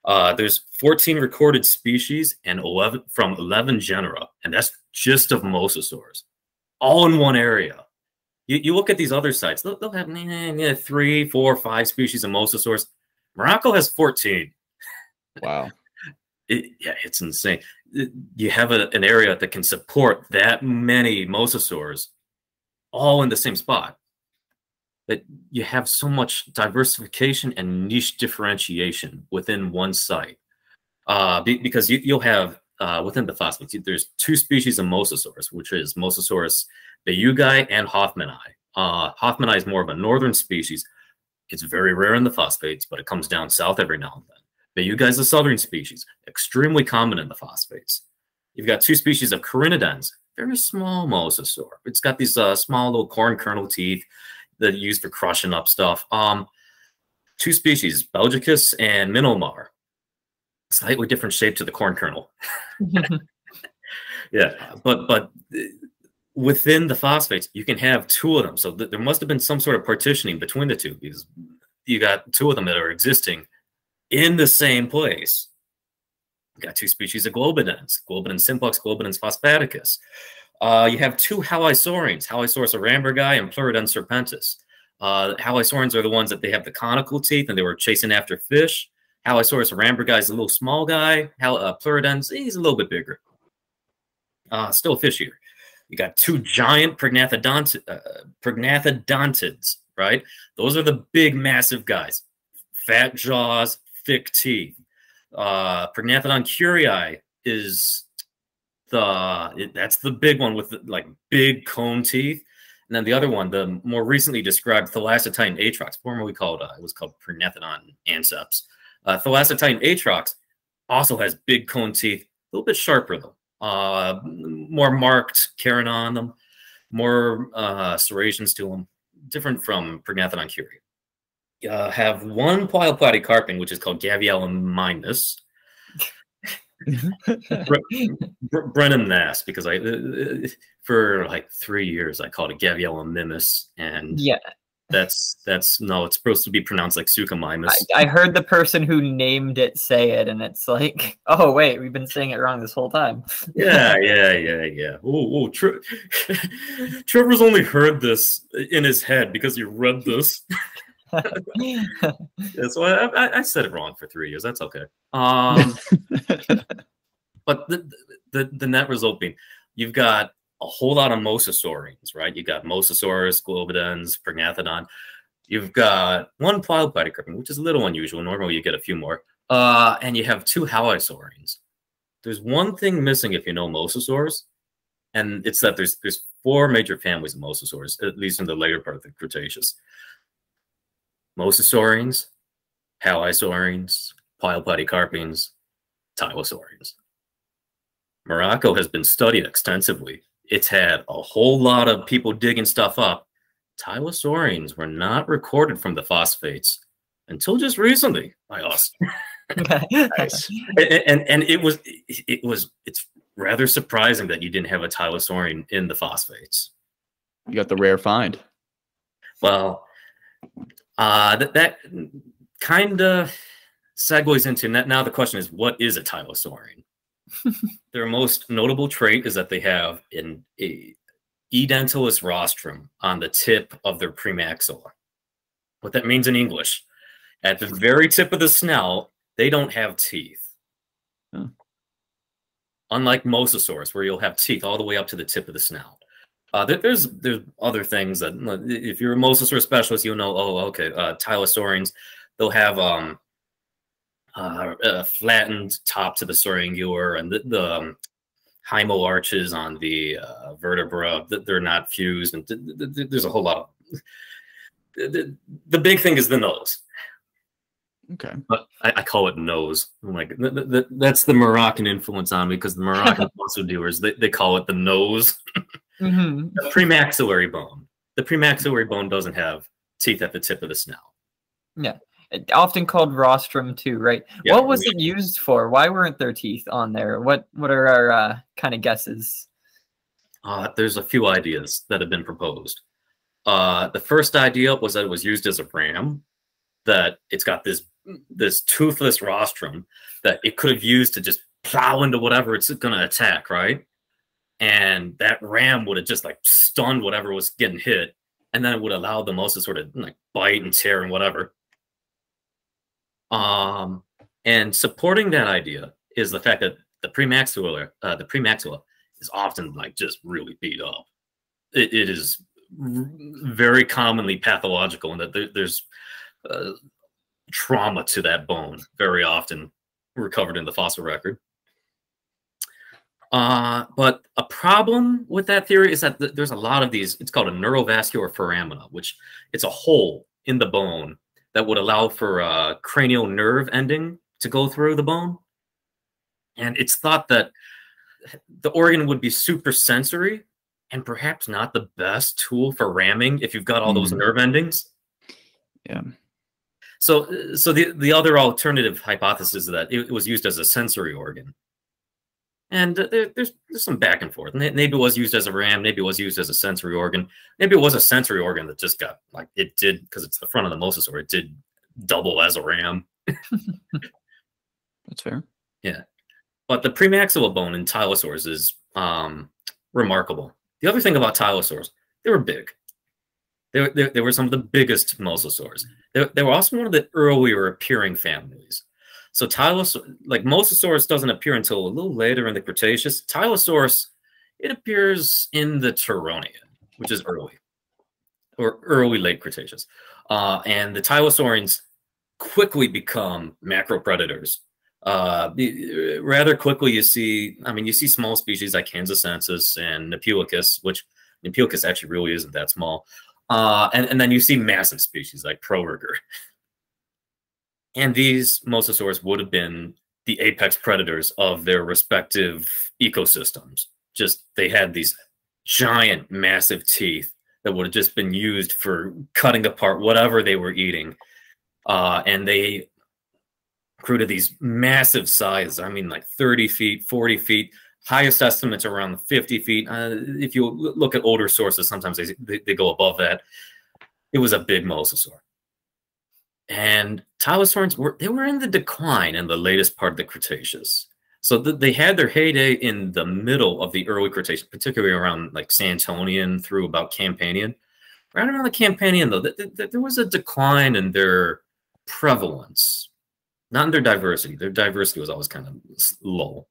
There's 14 recorded species and 11 from 11 genera, and that's just of mosasaurs, all in one area. You look at these other sites, they'll have 3, 4, 5 species of mosasaurs. Morocco has 14. Wow. It's insane. You have an area that can support that many mosasaurs all in the same spot. That you have so much diversification and niche differentiation within one site. Because you'll have, within the phosphates, there's 2 species of mosasaurs, which is Mosasaurus beaugei and hoffmanni. Hoffmanni is more of a northern species. It's very rare in the phosphates, but it comes down south every now and then. Beaugei is a southern species, extremely common in the phosphates. You've got 2 species of Carinodons, very small mosasaur. It's got these small little corn kernel teeth that are used for crushing up stuff. 2 species, Belgicus and Minomar. Slightly different shape to the corn kernel. Yeah, but within the phosphates, you can have 2 of them. So there must have been some sort of partitioning between the 2 because you got 2 of them that are existing in the same place. We've got two species of globidens, globidens simplex, globidens phosphaticus. You have two halisaurines, Halisaurus arambergi and Pleurodon serpentis. Halisaurines are the ones that they have the conical teeth and they were chasing after fish. Halisaurus arambergi is a little small guy. Pleurodon's, he's a little bit bigger. Still fishier. You got two giant prognathodontids, right? Those are the big, massive guys. Fat jaws, thick teeth. Prognathodon curiae is that's the big one with the, like, big cone teeth. And then the other one, the more recently described Thalassotitan atrox, formerly called, it was called Prognathodon anceps. Thalassotitan atrox also has big cone teeth, a little bit sharper though. More marked carrion on them, more serrations to them, different from Prognathodon curiae. Have one plioplatycarpine, which is called Gavialuminus. Brennan because I for like 3 years I called it Gavialumimus, and yeah, that's no, it's supposed to be pronounced like Suchomimus. I heard the person who named it say it, and it's like, oh wait, we've been saying it wrong this whole time. yeah. Oh, Trevor's only heard this in his head because he read this. So I said it wrong for 3 years. That's okay. But the net result being, you've got a whole lot of mosasaurines, right? You've got Mosasaurus, Globidens, Prognathodon. You've got one plioplatycarpine, which is a little unusual. Normally you get a few more. And you have two halisaurines. There's one thing missing if you know mosasaurs, and it's that there's four major families of mosasaurs, at least in the later part of the Cretaceous. Mosasaurines, halisaurines, plioplatycarpines, tylosaurines. Morocco has been studied extensively. It's had a whole lot of people digging stuff up. Tylosaurines were not recorded from the phosphates until just recently by us. Nice. And it's rather surprising that you didn't have a tylosaurine in the phosphates. You got the rare find. Well, that kind of segues into now the question is, what is a tylosaurine? Their most notable trait is that they have an edentulous rostrum on the tip of their premaxilla. What that means in English, at the very tip of the snout, they don't have teeth. Huh. Unlike mosasaurs, where you'll have teeth all the way up to the tip of the snout. There's other things that if you're a mosasaur specialist, you'll know. Oh, okay. Tylosaurines, they'll have a flattened top to the syringular, and the hymal arches on the vertebra. They're not fused, and there's a whole lot of. The big thing is the nose. Okay, but I call it nose. I'm like, that's the Moroccan influence on me, because the Moroccan fossil doers they call it the nose. Mm-hmm. The premaxillary bone. The premaxillary bone doesn't have teeth at the tip of the snout. Yeah, often called rostrum too, right? Yeah, what was it used for? Why weren't there teeth on there? What are our kind of guesses? There's a few ideas that have been proposed. The first idea was that it was used as a ram. That it's got this toothless rostrum that it could have used to just plow into whatever it's going to attack, right? And that ram would have just like stunned whatever was getting hit, and then it would allow the mosa to sort of like bite and tear and whatever. And supporting that idea is the fact that the premaxilla is often like just really beat up. It is very commonly pathological, and that there's trauma to that bone very often recovered in the fossil record. But a problem with that theory is that there's a lot of these, it's called a neurovascular foramina, which it's a hole in the bone that would allow for a cranial nerve ending to go through the bone. And it's thought that the organ would be super sensory and perhaps not the best tool for ramming if you've got all those nerve endings. Yeah. So the other alternative hypothesis is that it was used as a sensory organ. And there's some back and forth. Maybe it was used as a ram. Maybe it was used as a sensory organ. Maybe it was a sensory organ that just got, like, it did, because it's the front of the mosasaur, it did double as a ram. That's fair. Yeah. But the premaxillar bone in Tylosaurs is remarkable. The other thing about Tylosaurs, they were big. They were some of the biggest mosasaurs. They were also one of the earlier appearing families. So Tylosaurus, like Mosasaurus doesn't appear until a little later in the Cretaceous. Tylosaurus, it appears in the Turonian, which is early, or early late Cretaceous. And the Tylosaurians quickly become macro predators. Rather quickly you see, you see small species like Kansasensis and Nepelicus, which Nepelicus actually really isn't that small. And then you see massive species like Prorger. And these mosasaurs would have been the apex predators of their respective ecosystems. Just they had these giant, massive teeth that would have just been used for cutting apart whatever they were eating. And they grew to these massive sizes. Like 30 feet, 40 feet. Highest estimates around 50 feet. If you look at older sources, sometimes they go above that. It was a big mosasaur. And Tylosaurans were in the decline in the latest part of the Cretaceous. So they had their heyday in the middle of the early Cretaceous, particularly around like Santonian through about Campanian. Right around the Campanian, though, there was a decline in their prevalence, not in their diversity. Their diversity was always kind of low.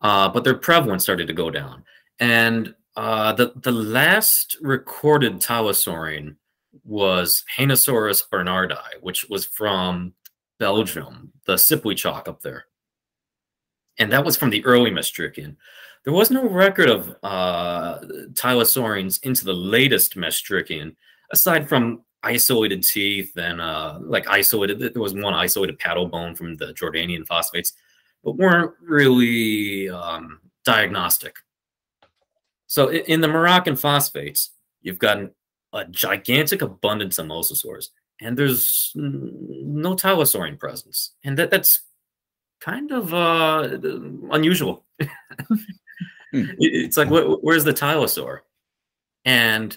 But their prevalence started to go down. And the last recorded Tylosaurian was Hainosaurus bernardi, which was from Belgium, the Sipley Chalk up there. And that was from the early Maastrichtian. There was no record of Tylosaurians into the latest Maastrichtian, aside from isolated teeth and there was one isolated paddle bone from the Jordanian phosphates, but weren't really diagnostic. So in the Moroccan phosphates, you've got a gigantic abundance of mosasaurs, and there's no Tylosaurian presence. And that's kind of unusual. It's like, where's the Tylosaur? And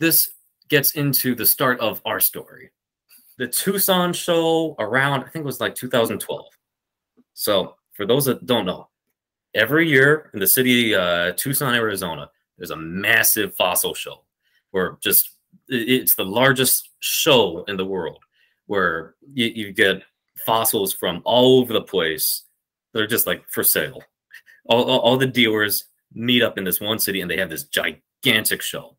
this gets into the start of our story. The Tucson show around, I think it was like 2012. So for those that don't know, every year in the city Tucson, Arizona, there's a massive fossil show where it's the largest show in the world, where you get fossils from all over the place. They're just like for sale. All the dealers meet up in this one city, and they have this gigantic show.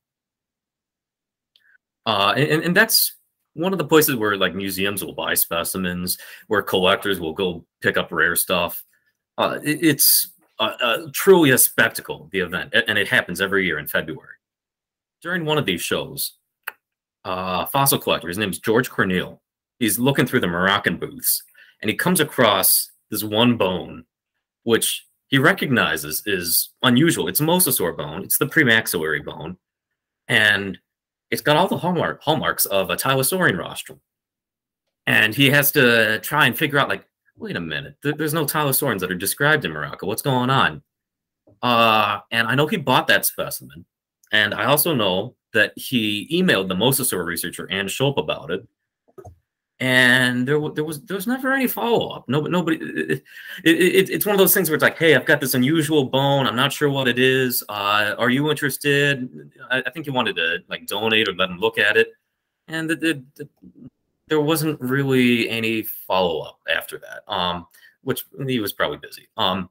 And that's one of the places where like museums will buy specimens, where collectors will go pick up rare stuff. It's truly a spectacle, the event, and it happens every year in February. During one of these shows, a fossil collector, his name is George Corneille, he's looking through the Moroccan booths, and he comes across this one bone, which he recognizes is unusual. It's a mosasaur bone. It's the premaxillary bone, and it's got all the hallmarks of a Tylosaurian rostrum. And he has to try and figure out, like, wait a minute, there's no Tylosaurians that are described in Morocco. What's going on? And I know he bought that specimen, and I also know that he emailed the mosasaur researcher Anne Schulp about it. And there was never any follow-up. Nobody. It's one of those things where it's like, hey, I've got this unusual bone. I'm not sure what it is. Are you interested? I think you wanted to like donate or let him look at it. And there wasn't really any follow-up after that. Which he was probably busy. I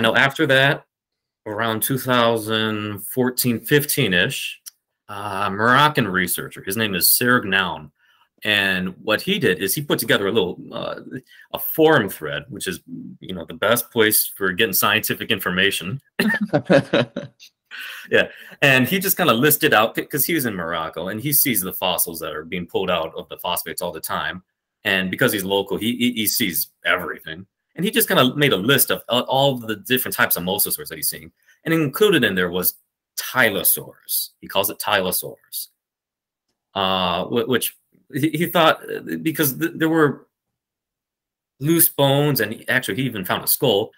know after that, around 2014, 15-ish, Moroccan researcher, his name is Serg Noun. And what he did is he put together a little a forum thread, which is the best place for getting scientific information. Yeah, and he just kind of listed out, because he was in Morocco and he sees the fossils that are being pulled out of the phosphates all the time. And because he's local, he sees everything. And he just kind of made a list of all the different types of mosasaurs that he's seeing. And included in there was Tylosaurs. He calls it Tylosaurs, which he thought, because there were loose bones, and actually he even found a skull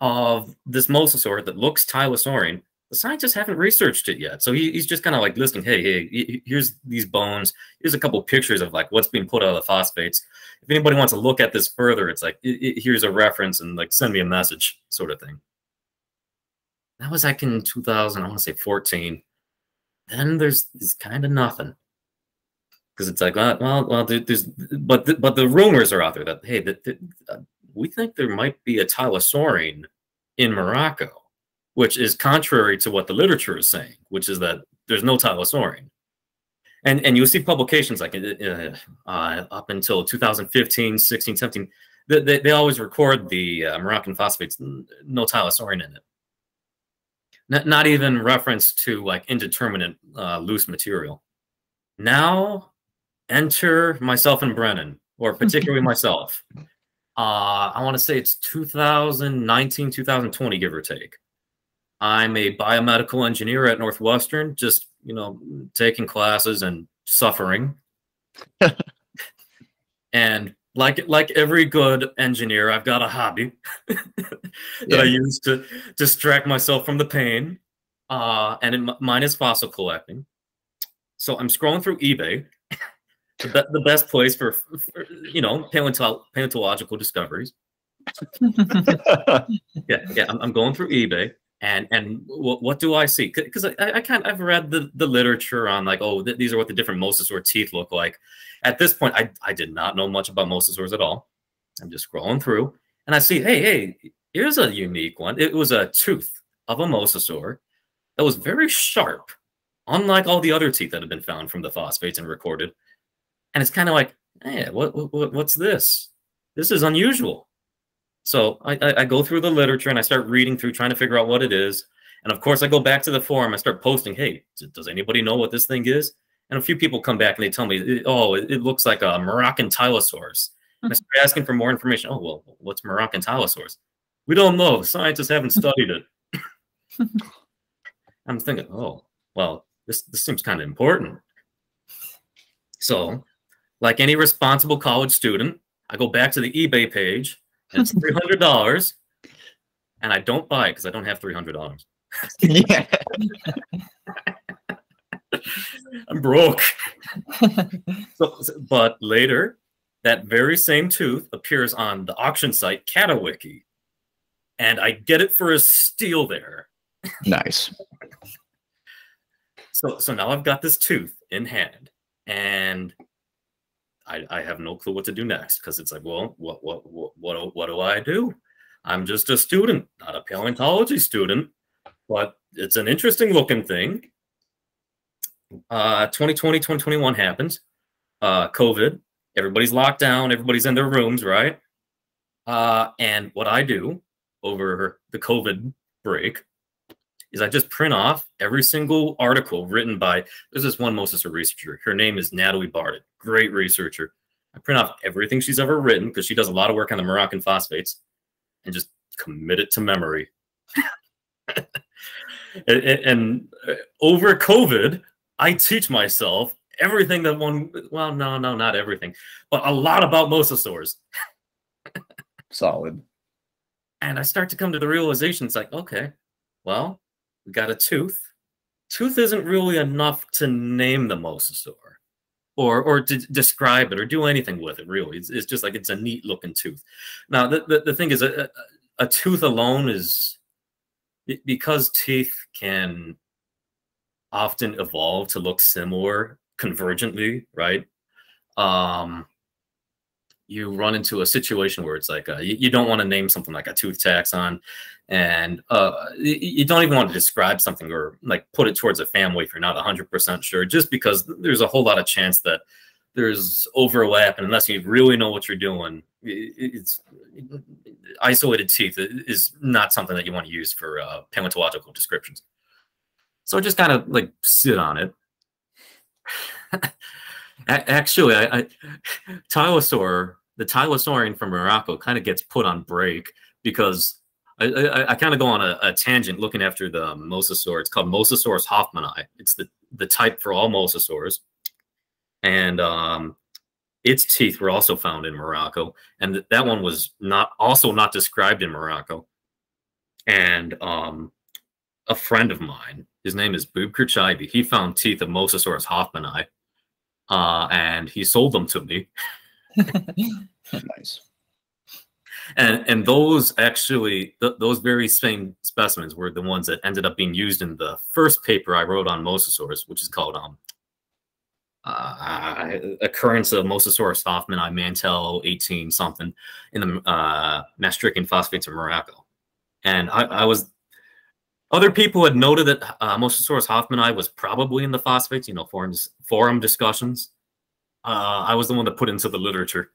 of this mosasaur that looks Tylosaurian, the scientists haven't researched it yet. So he's just kind of like, listen, hey, here's these bones. Here's a couple pictures of like what's being put out of the phosphates. If anybody wants to look at this further, it's like, here's a reference and like send me a message sort of thing. That was like in 2000, I want to say 14. Then there's kind of nothing. Because it's like, well, but the rumors are out there that, hey, we think there might be a Tylosaurine in Morocco, which is contrary to what the literature is saying, which is that there's no Tylosaurine. And you'll see publications like up until 2015, 16, 17, they always record the Moroccan phosphates, no Tylosaurine in it. Not even reference to like indeterminate loose material. Now enter myself and Brennan, or particularly myself. I want to say it's 2019, 2020, give or take. I'm a biomedical engineer at Northwestern, just, you know, taking classes and suffering. And like every good engineer, I've got a hobby that I use to distract myself from the pain. And mine is fossil collecting. So I'm scrolling through eBay, the best place for you know, paleontological discoveries. I'm going through eBay. And what do I see? Because I've read the literature on like, oh, these are what the different mosasaur teeth look like. At this point, I did not know much about mosasaurs at all. I'm just scrolling through, and I see, hey, here's a unique one. It was a tooth of a mosasaur that was very sharp, unlike all the other teeth that have been found from the phosphates and recorded. And it's kind of like, hey, what's this? This is unusual. So I go through the literature and I start reading through, trying to figure out what it is. And of course, I go back to the forum. I start posting, hey, does anybody know what this thing is? And a few people come back and they tell me, oh, it looks like a Moroccan Tylosaurus. And I start asking for more information. Oh, well, what's Moroccan Tylosaurus? We don't know. Scientists haven't studied it. I'm thinking, oh, well, this seems kind of important. So like any responsible college student, I go back to the eBay page. And it's $300, and I don't buy it because I don't have $300. Yeah, I'm broke. But later, that very same tooth appears on the auction site Catawiki, and I get it for a steal there. Nice. So now I've got this tooth in hand, and I have no clue what to do next, because it's like, well, what do I do? I'm just a student, not a paleontology student, but it's an interesting looking thing. 2020, 2021 happens. COVID, everybody's locked down, everybody's in their rooms, right? And what I do over the COVID break is I just print off every single article written by, there's this one mosasaur researcher. Her name is Natalie Bardet, great researcher. I print off everything she's ever written because she does a lot of work on the Moroccan phosphates and just commit it to memory. and over COVID, I teach myself everything that one, well, no, not everything, but a lot about mosasaurs. Solid. And I start to come to the realization, it's like, okay, well, we got a tooth. Tooth isn't really enough to name the mosasaur or to describe it or do anything with it, really. It's just like it's a neat-looking tooth. Now, the thing is, a tooth alone is, because teeth can often evolve to look similar convergently, right? You run into a situation where it's like you don't want to name something like a tooth taxon, and you don't even want to describe something or like put it towards a family if you're not 100% sure, just because there's a whole lot of chance that there's overlap, and unless you really know what you're doing, it's isolated teeth is not something that you want to use for paleontological descriptions. So I just kind of like sit on it. Actually, the Tylosaurine from Morocco kind of gets put on break because I kind of go on a tangent looking after the mosasaur. It's called Mosasaurus hoffmanni. It's the type for all mosasaurs. And its teeth were also found in Morocco. And that one was not described in Morocco. And a friend of mine, his name is Boob Kurchaibi, he found teeth of Mosasaurus hoffmanni, and he sold them to me. Nice. And those actually, those very same specimens were the ones that ended up being used in the first paper I wrote on Mosasaurus, which is called Occurrence of Mosasaurus hoffmanni, Mantell 18 something, in the Maastrichtian phosphates of Morocco. And other people had noted that Mosasaurus hoffmanni was probably in the phosphates, you know, forum discussions. I was the one that put into the literature.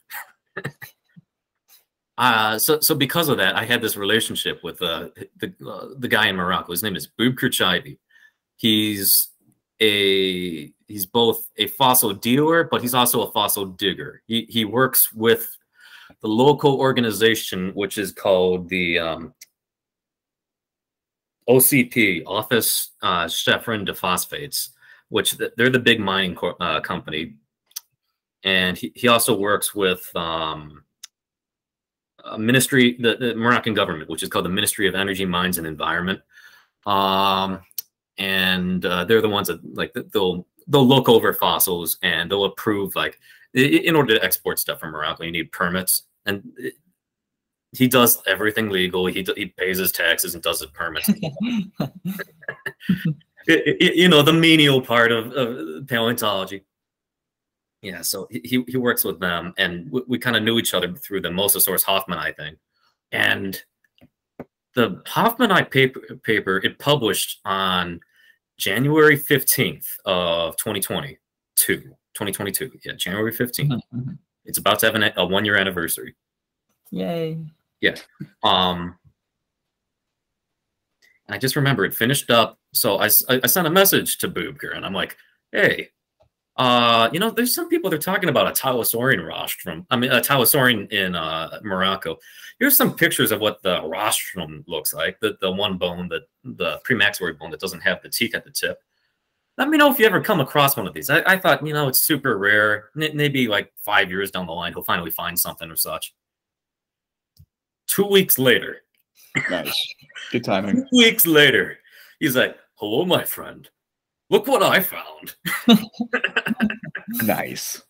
So because of that, I had this relationship with the guy in Morocco. His name is Boob Kurchaibi. He's both a fossil dealer, but he's also a fossil digger. He works with the local organization, which is called the OCP, Office Chefrin de Phosphates, which they're the big mining company. And he also works with the Moroccan government, which is called the Ministry of Energy, Mines, and Environment. And they're the ones that, like, they'll look over fossils and they'll approve, like, in order to export stuff from Morocco, you need permits. And he does everything legal. He pays his taxes and does his permits. You know, the menial part of paleontology. Yeah, so he works with them, and we kind of knew each other through the Mosasaurus hoffmanni thing. And the hoffmanni paper, it published on January 15th of 2022. Yeah, January 15th. Mm-hmm. It's about to have a one-year anniversary. Yay. Yeah. And I just remember it finished up. So I sent a message to Boobker, and I'm like, hey, you know, there's some people, they're talking about a Tylosaurian rostrum. I mean, a Tylosaurian in Morocco. Here's some pictures of what the rostrum looks like, the one bone, the premaxillary bone that doesn't have the teeth at the tip. Let me know if you ever come across one of these. I thought, you know, it's super rare. Maybe like 5 years down the line, he'll finally find something or such. 2 weeks later. Nice. Good timing. 2 weeks later, he's like, hello, my friend. Look what I found. Nice.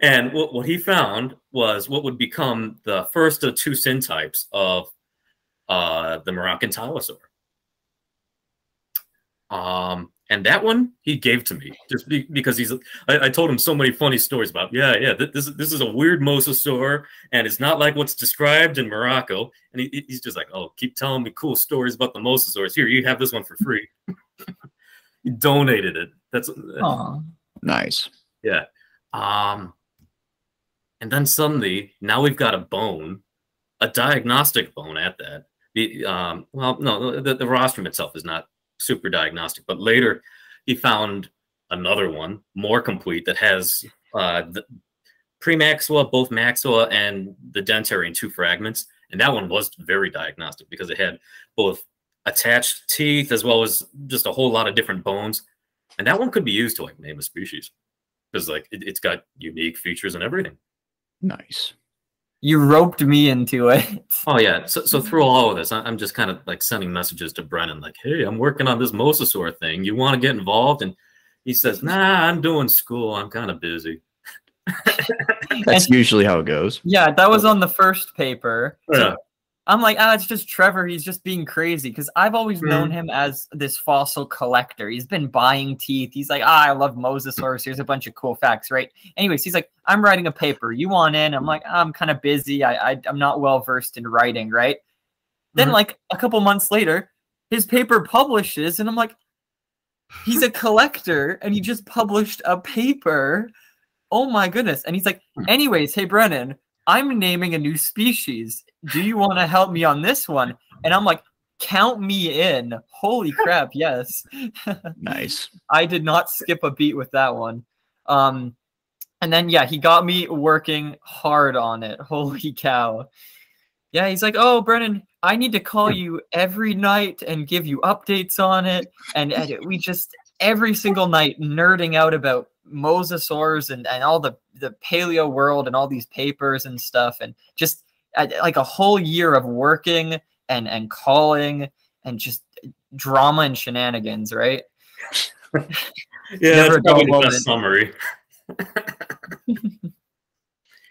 And what he found was what would become the first of two syntypes of the Moroccan Tylosaur. And that one he gave to me just because I told him so many funny stories about, this is a weird mosasaur, and it's not like what's described in Morocco. And he's just like, oh, keep telling me cool stories about the mosasaurs. Here, you have this one for free. He donated it. That's nice. Yeah. And then suddenly, now we've got a bone, a diagnostic bone at that. The rostrum itself is not super diagnostic, but later he found another one, more complete, that has the premaxilla, both maxilla, and the dentary in two fragments. And that one was very diagnostic because it had both attached teeth as well as just a whole lot of different bones, and that one could be used to, like, name a species because, like, it's got unique features and everything. Nice. You roped me into it. Oh yeah. So through all of this, I'm just kind of like sending messages to Brennan, like, hey, I'm working on this mosasaur thing, you want to get involved? And he says, nah, I'm doing school, I'm kind of busy. That's usually how it goes. Yeah, that was on the first paper. Yeah. I'm like, it's just Trevor. He's just being crazy, because I've always known him as this fossil collector. He's been buying teeth. He's like, I love mosasaurus. Here's a bunch of cool facts, right? Anyways, he's like, I'm writing a paper. You want in? I'm like, I'm kind of busy. I'm not well versed in writing, right? Then like a couple months later, his paper publishes, and I'm like, he's a collector, and he just published a paper. Oh my goodness! And he's like, anyways, hey Brennan, I'm naming a new species. Do you want to help me on this one? And I'm like, count me in. Holy crap, yes. Nice. I did not skip a beat with that one. And then, yeah, he got me working hard on it. Holy cow. Yeah, he's like, oh, Brennan, I need to call you every night and give you updates on it. And we just, every single night, nerding out about mosasaurs and all the paleo world and all these papers and stuff, and just like a whole year of working and calling and just drama and shenanigans, right? Yeah, that's probably the best summary.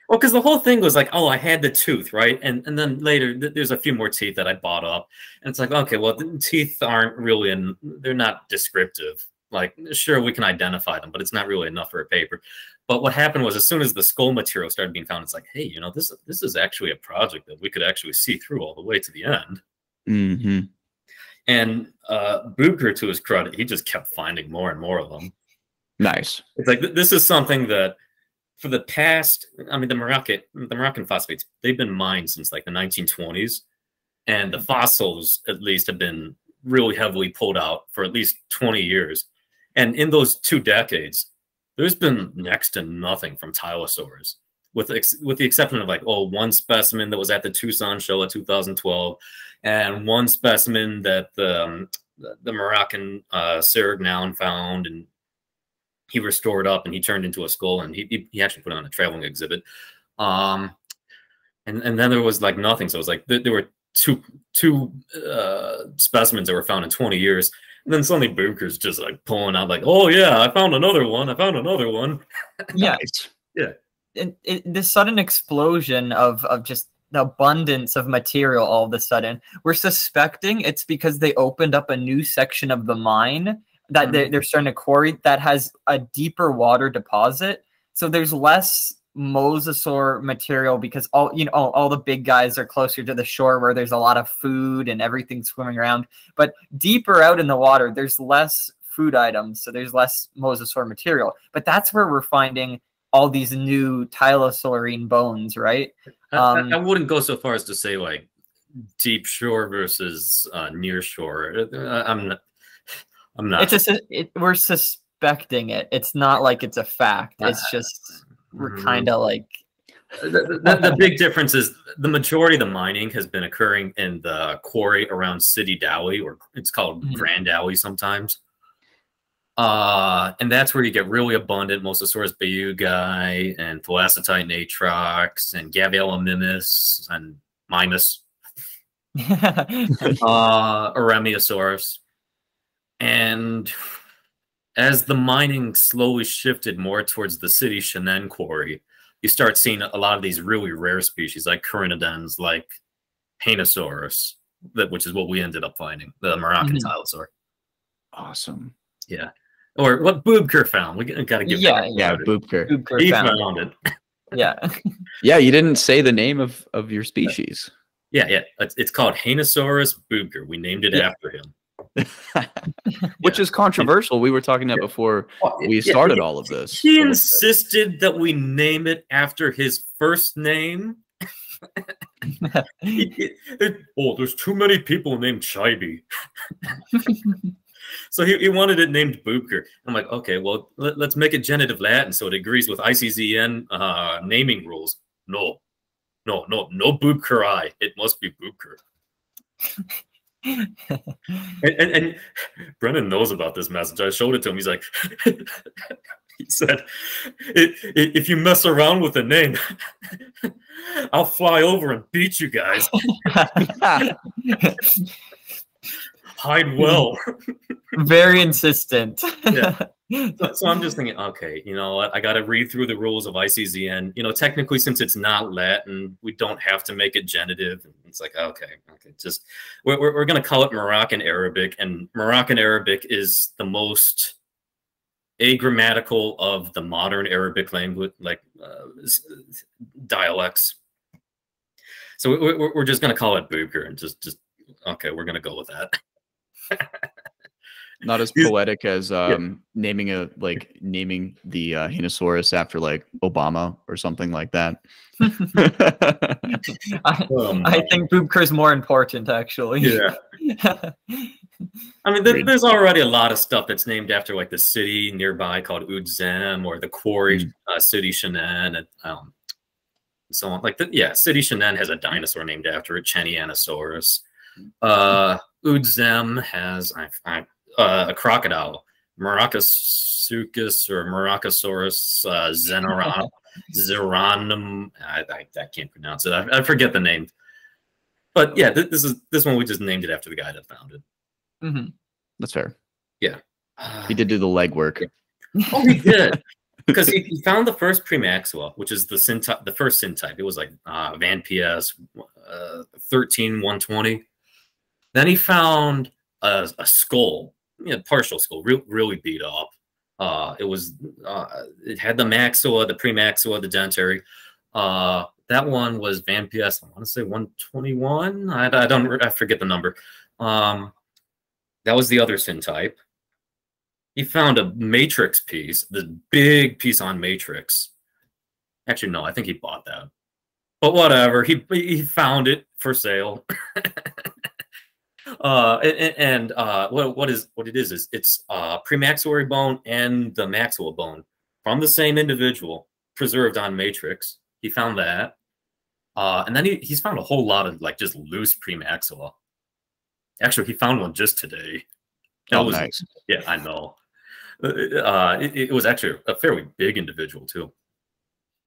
Well, because the whole thing was like, oh, I had the tooth, right? And then later, there's a few more teeth that I bought up. And it's like, okay, well, the teeth aren't really, they're not descriptive. Like, sure, we can identify them, but it's not really enough for a paper. But what happened was as soon as the skull material started being found, it's like, hey, you know, this is actually a project that we could actually see through all the way to the end. Mm-hmm. And Bucher, to his credit, he just kept finding more and more of them. Nice. It's like, this is something that, for the past, I mean, the Moroccan phosphates, they've been mined since like the 1920s. And the fossils, at least, have been really heavily pulled out for at least 20 years. And in those 2 decades, there's been next to nothing from Tylosaurus, with the exception of like, oh, one specimen that was at the Tucson show in 2012, and one specimen that the Moroccan Saragnoun found, and he restored up and he turned into a skull, and he actually put on a traveling exhibit. And then there was like nothing. So it was like there were two specimens that were found in 20 years. And then suddenly Bucher's just like pulling out like, oh yeah, I found another one. I found another one. Yeah. Yeah. This sudden explosion of just the abundance of material all of a sudden. We're suspecting it's because they opened up a new section of the mine that they're starting to quarry that has a deeper water deposit. So there's less mosasaur material because all the big guys are closer to the shore where there's a lot of food and everything swimming around. But deeper out in the water, there's less food items. So there's less mosasaur material. But that's where we're finding all these new Tylosaurine bones, right? I wouldn't go so far as to say like deep shore versus near shore. I'm not. It's just we're suspecting it. It's not like it's a fact. It's just we're kind of like the big difference is the majority of the mining has been occurring in the quarry around City Dowie, or it's called Grand Dowie sometimes. And that's where you get really abundant Mosasaurus beaugei and thalassotite natrox and Gaviella mimus and mimus, Eremiosaurus. And as the mining slowly shifted more towards the city Shannon quarry, you start seeing a lot of these really rare species like Chironodons, like Hainosaurus, which is what we ended up finding, the Moroccan Tylosaur. Awesome. Yeah. Or what Bucher found. We got to give that. Yeah, Bucher. He found it. Yeah. Yeah, you didn't say the name of your species. Yeah. It's called Hainosaurus Bucher. We named it after him. Which is controversial. We were talking that before we started all of this. He insisted that we name it after his first name. There's too many people named Chibi. So he wanted it named Bucher. I'm like, okay, well, let's make it genitive Latin so it agrees with ICZN naming rules. No Bucheri. It must be Bucher. and Brennan knows about this message. I showed it to him. He's like, he said, if you mess around with the name, I'll fly over and beat you guys. Hide well. Very insistent. Yeah. So I'm just thinking, okay, you know what? I got to read through the rules of ICZN. You know, technically, since it's not Latin, we don't have to make it genitive. And it's like, okay. Just we're going to call it Moroccan Arabic. And Moroccan Arabic is the most agrammatical of the modern Arabic language, like dialects. So we're just going to call it Bucher and just okay, we're going to go with that. Not as poetic as naming the Hainosaurus after like Obama or something like that. I think Bucher is more important, actually. Yeah. I mean, there's already a lot of stuff that's named after like the city nearby called Udzem, or the quarry city Shannon, and so on. Like, city Shannon has a dinosaur named after it, Chenianosaurus. Udzem has a crocodile, Moroccasuchus or Morocasaurus Zeranum. I can't pronounce it. I forget the name. But yeah, this one we just named it after the guy that found it. Mm-hmm. That's fair. Yeah. He did do the legwork. Yeah. Oh, he did. Because he found the first premaxilla, which is the first syntype. It was like Van PS 13-120. Then he found a skull, you know, partial skull, really beat up. It had the maxilla, the premaxilla, the dentary. That one was Van PS, I want to say 121. I forget the number. That was the other syntype. He found a matrix piece, the big piece on matrix. Actually, no, I think he bought that. But whatever, he found it for sale. What it is, it's premaxillary bone and the maxilla bone from the same individual preserved on matrix. He found that. And then he's found a whole lot of like just loose premaxilla. Actually, he found one just today. That was nice. Yeah, I know. It was actually a fairly big individual too.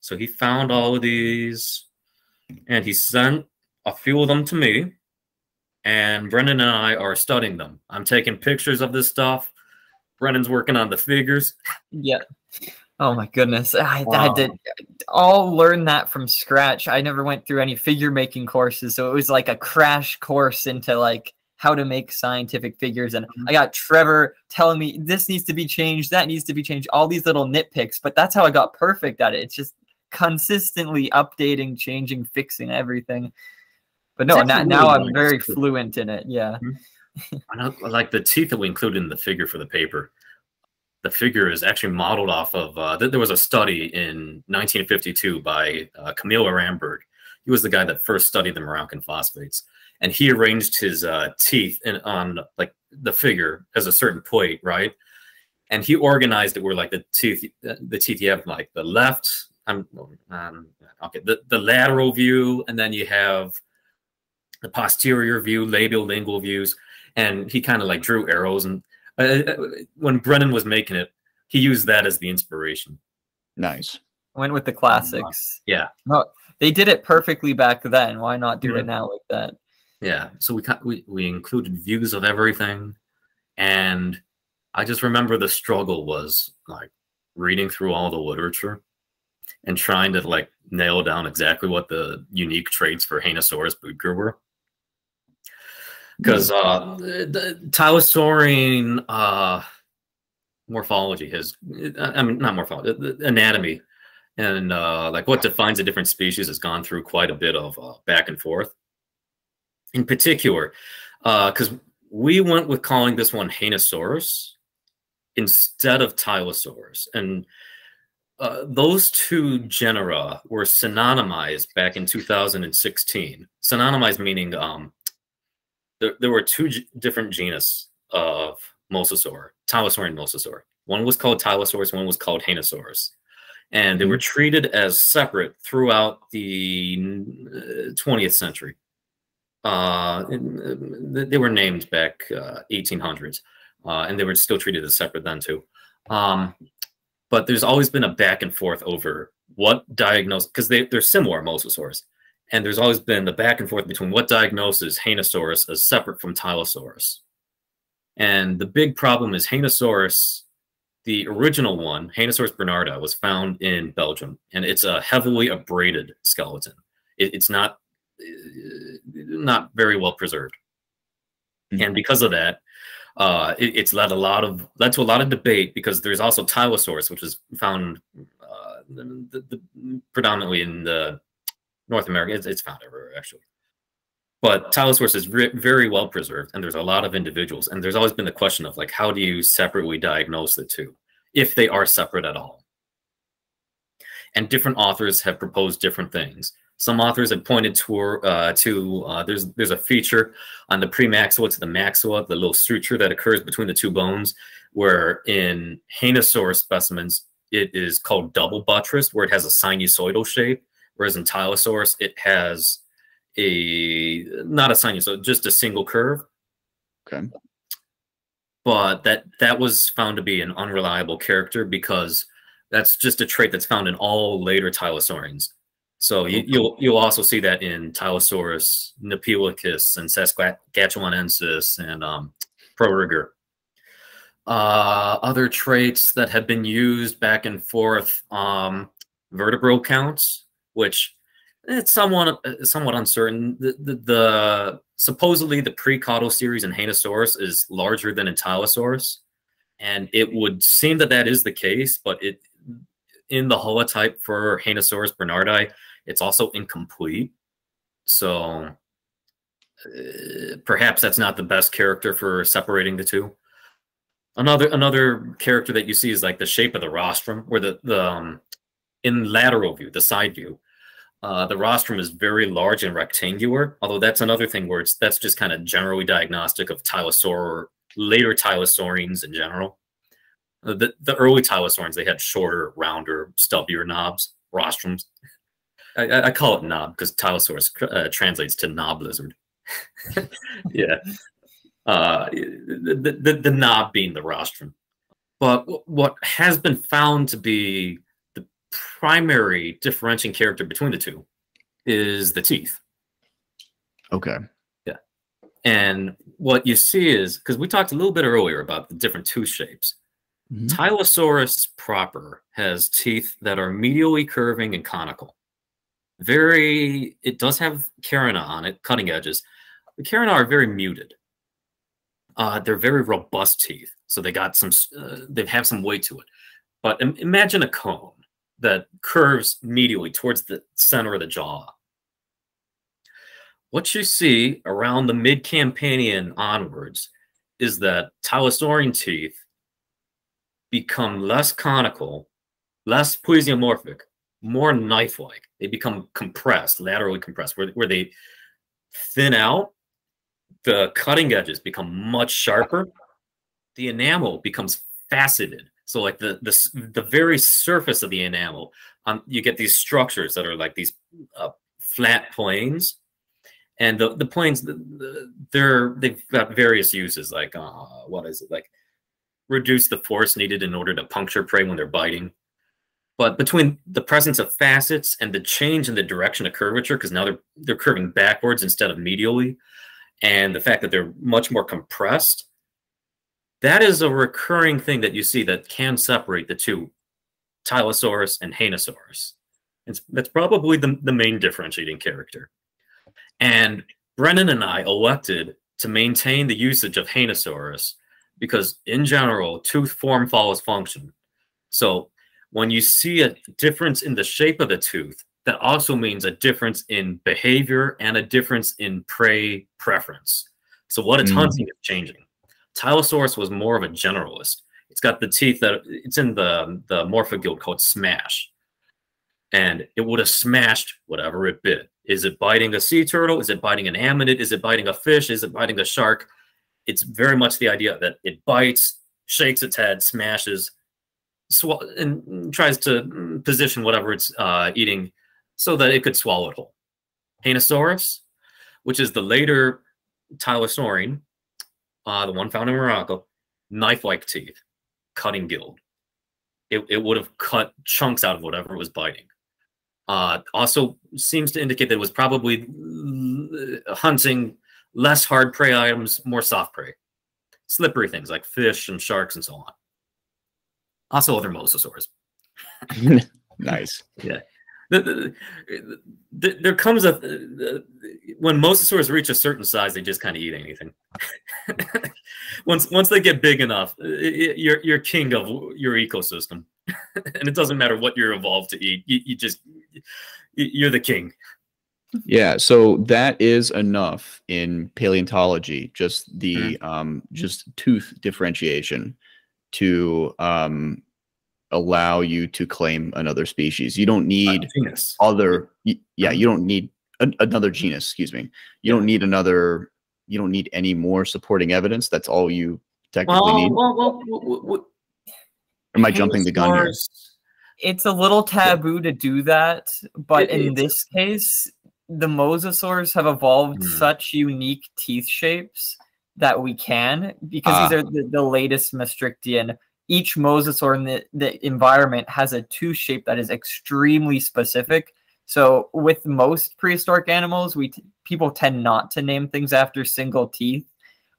So he found all of these and he sent a few of them to me. And Brennan and I are studying them. I'm taking pictures of this stuff. Brennan's working on the figures. Yeah. Oh my goodness. I did all learn that from scratch. I never went through any figure making courses. So it was like a crash course into like how to make scientific figures. And I got Trevor telling me this needs to be changed, that needs to be changed, all these little nitpicks. But that's how I got perfect at it. It's just consistently updating, changing, fixing everything. But no, now I'm very fluent in it. Yeah. I know, like the teeth that we included in the figure for the paper, the figure is actually modeled off of, there was a study in 1952 by Camille Ramberg. He was the guy that first studied the Moroccan phosphates. And he arranged his teeth on like the figure as a certain point, right? And he organized it where like the teeth you have like the left, the lateral view, and then you have the posterior view, labial, lingual views, and he kind of like drew arrows. And when Brennan was making it, he used that as the inspiration. Nice. Went with the classics. Yeah. No, they did it perfectly back then. Why not do it now like that? Yeah. So we included views of everything, and I just remember the struggle was like reading through all the literature and trying to like nail down exactly what the unique traits for Hainosaurus beaugei were. Because the Tylosaurian morphology has, I mean, not morphology, the anatomy, and like what defines a different species has gone through quite a bit of back and forth. In particular, because we went with calling this one Hainosaurus instead of Tylosaurus. And those two genera were synonymized back in 2016. Synonymized meaning... There were two different genus of Mosasaur, Tylosaurian Mosasaur. One was called Tylosaurus, one was called Hainosaurus. And they were treated as separate throughout the 20th century. They were named back 1800s, and they were still treated as separate then too. But there's always been a back and forth over what diagnosis, because they're similar Mosasaurs. And there's always been the back and forth between what diagnoses Hainosaurus as separate from Tylosaurus. And the big problem is Hainosaurus, the original one, Hainosaurus bernarda, was found in Belgium. And it's a heavily abraded skeleton. It's not very well preserved. Mm-hmm. And because of that, it's led to a lot of debate, because there's also Tylosaurus, which is found predominantly in the North America. It's found everywhere, actually. But Tylosaurus is very well preserved, and there's a lot of individuals. And there's always been the question of, like, how do you separately diagnose the two, if they are separate at all? And different authors have proposed different things. Some authors have pointed to there's a feature on the premaxilla to the maxilla, the little suture that occurs between the two bones, where in Hainosaurus specimens, it is called double buttress, where it has a sinusoidal shape. Whereas in Tylosaurus, it has not a sinusoid, just a single curve. Okay. But that was found to be an unreliable character, because that's just a trait that's found in all later Tylosaurians. So you'll also see that in Tylosaurus, Nepelicus, and Saskatchewanensis, and pro rigueur. Other traits that have been used back and forth, vertebral counts, which it's somewhat uncertain. The supposedly the pre-caudal series in Haenosaurus is larger than in Tylosaurus, and it would seem that that is the case, but it in the holotype for Haenosaurus bernardi, it's also incomplete. So perhaps that's not the best character for separating the two. Another character that you see is like the shape of the rostrum, where the in lateral view, the side view, the rostrum is very large and rectangular. Although that's another thing where that's just kind of generally diagnostic of Tylosaur or later Tylosaurines in general. The early Tylosaurines, they had shorter, rounder, stubbier knobs, rostrums. I call it knob because Tylosaurus translates to knob lizard. Yeah. The knob being the rostrum. But what has been found to be the primary differentiating character between the two is the teeth. Okay. Yeah. And what you see is, because we talked a little bit earlier about the different tooth shapes, mm-hmm. Tylosaurus proper has teeth that are medially curving and conical. It does have carina on it, cutting edges. The carina are very muted. They're very robust teeth, so they got some. They have some weight to it. But imagine a cone that curves medially towards the center of the jaw. What you see around the mid-Campanian onwards is that Tylosaurian teeth become less conical, less plesiomorphic, more knife-like. They become compressed, laterally compressed, where they thin out. The cutting edges become much sharper. The enamel becomes faceted. So like the very surface of the enamel, you get these structures that are like these flat planes. And the planes, they've got various uses, like, what is it? Like reduce the force needed in order to puncture prey when they're biting. But between the presence of facets and the change in the direction of curvature, because now they're curving backwards instead of medially, and the fact that they're much more compressed, that is a recurring thing that you see that can separate the two, Tylosaurus and Haenosaurus. That's probably the main differentiating character. And Brennan and I elected to maintain the usage of Haenosaurus because, in general, tooth form follows function. So when you see a difference in the shape of the tooth, that also means a difference in behavior and a difference in prey preference. So what it's hunting is changing. Tylosaurus was more of a generalist. It's got the teeth that it's in the morphoguild called smash. And it would have smashed whatever it bit. Is it biting a sea turtle? Is it biting an hominid? Is it biting a fish? Is it biting a shark? It's very much the idea that it bites, shakes its head, smashes, and tries to position whatever it's eating so that it could swallow it whole. Haenosaurus, which is the later Tylosaurine, the one found in Morocco, knife-like teeth, cutting guild. It would have cut chunks out of whatever it was biting. Also seems to indicate that it was probably hunting less hard prey items, more soft prey. Slippery things like fish and sharks and so on. Also other mosasaurs. Nice. Yeah. There comes a when mosasaurs reach a certain size, they just kind of eat anything. once they get big enough, you're king of your ecosystem, and it doesn't matter what you're evolved to eat. You're the king. Yeah. So that is enough in paleontology. Just the just tooth differentiation to allow you to claim another species. You don't need other, yeah, you don't need another genus, excuse me. You don't need another, you don't need any more supporting evidence. That's all you technically need. Am I jumping the gun here? It's a little taboo to do that, but in this case, the mosasaurs have evolved such unique teeth shapes that we can, because these are the latest Maastrichtian. Each mosasaur in the environment has a tooth shape that is extremely specific. So with most prehistoric animals, people tend not to name things after single teeth.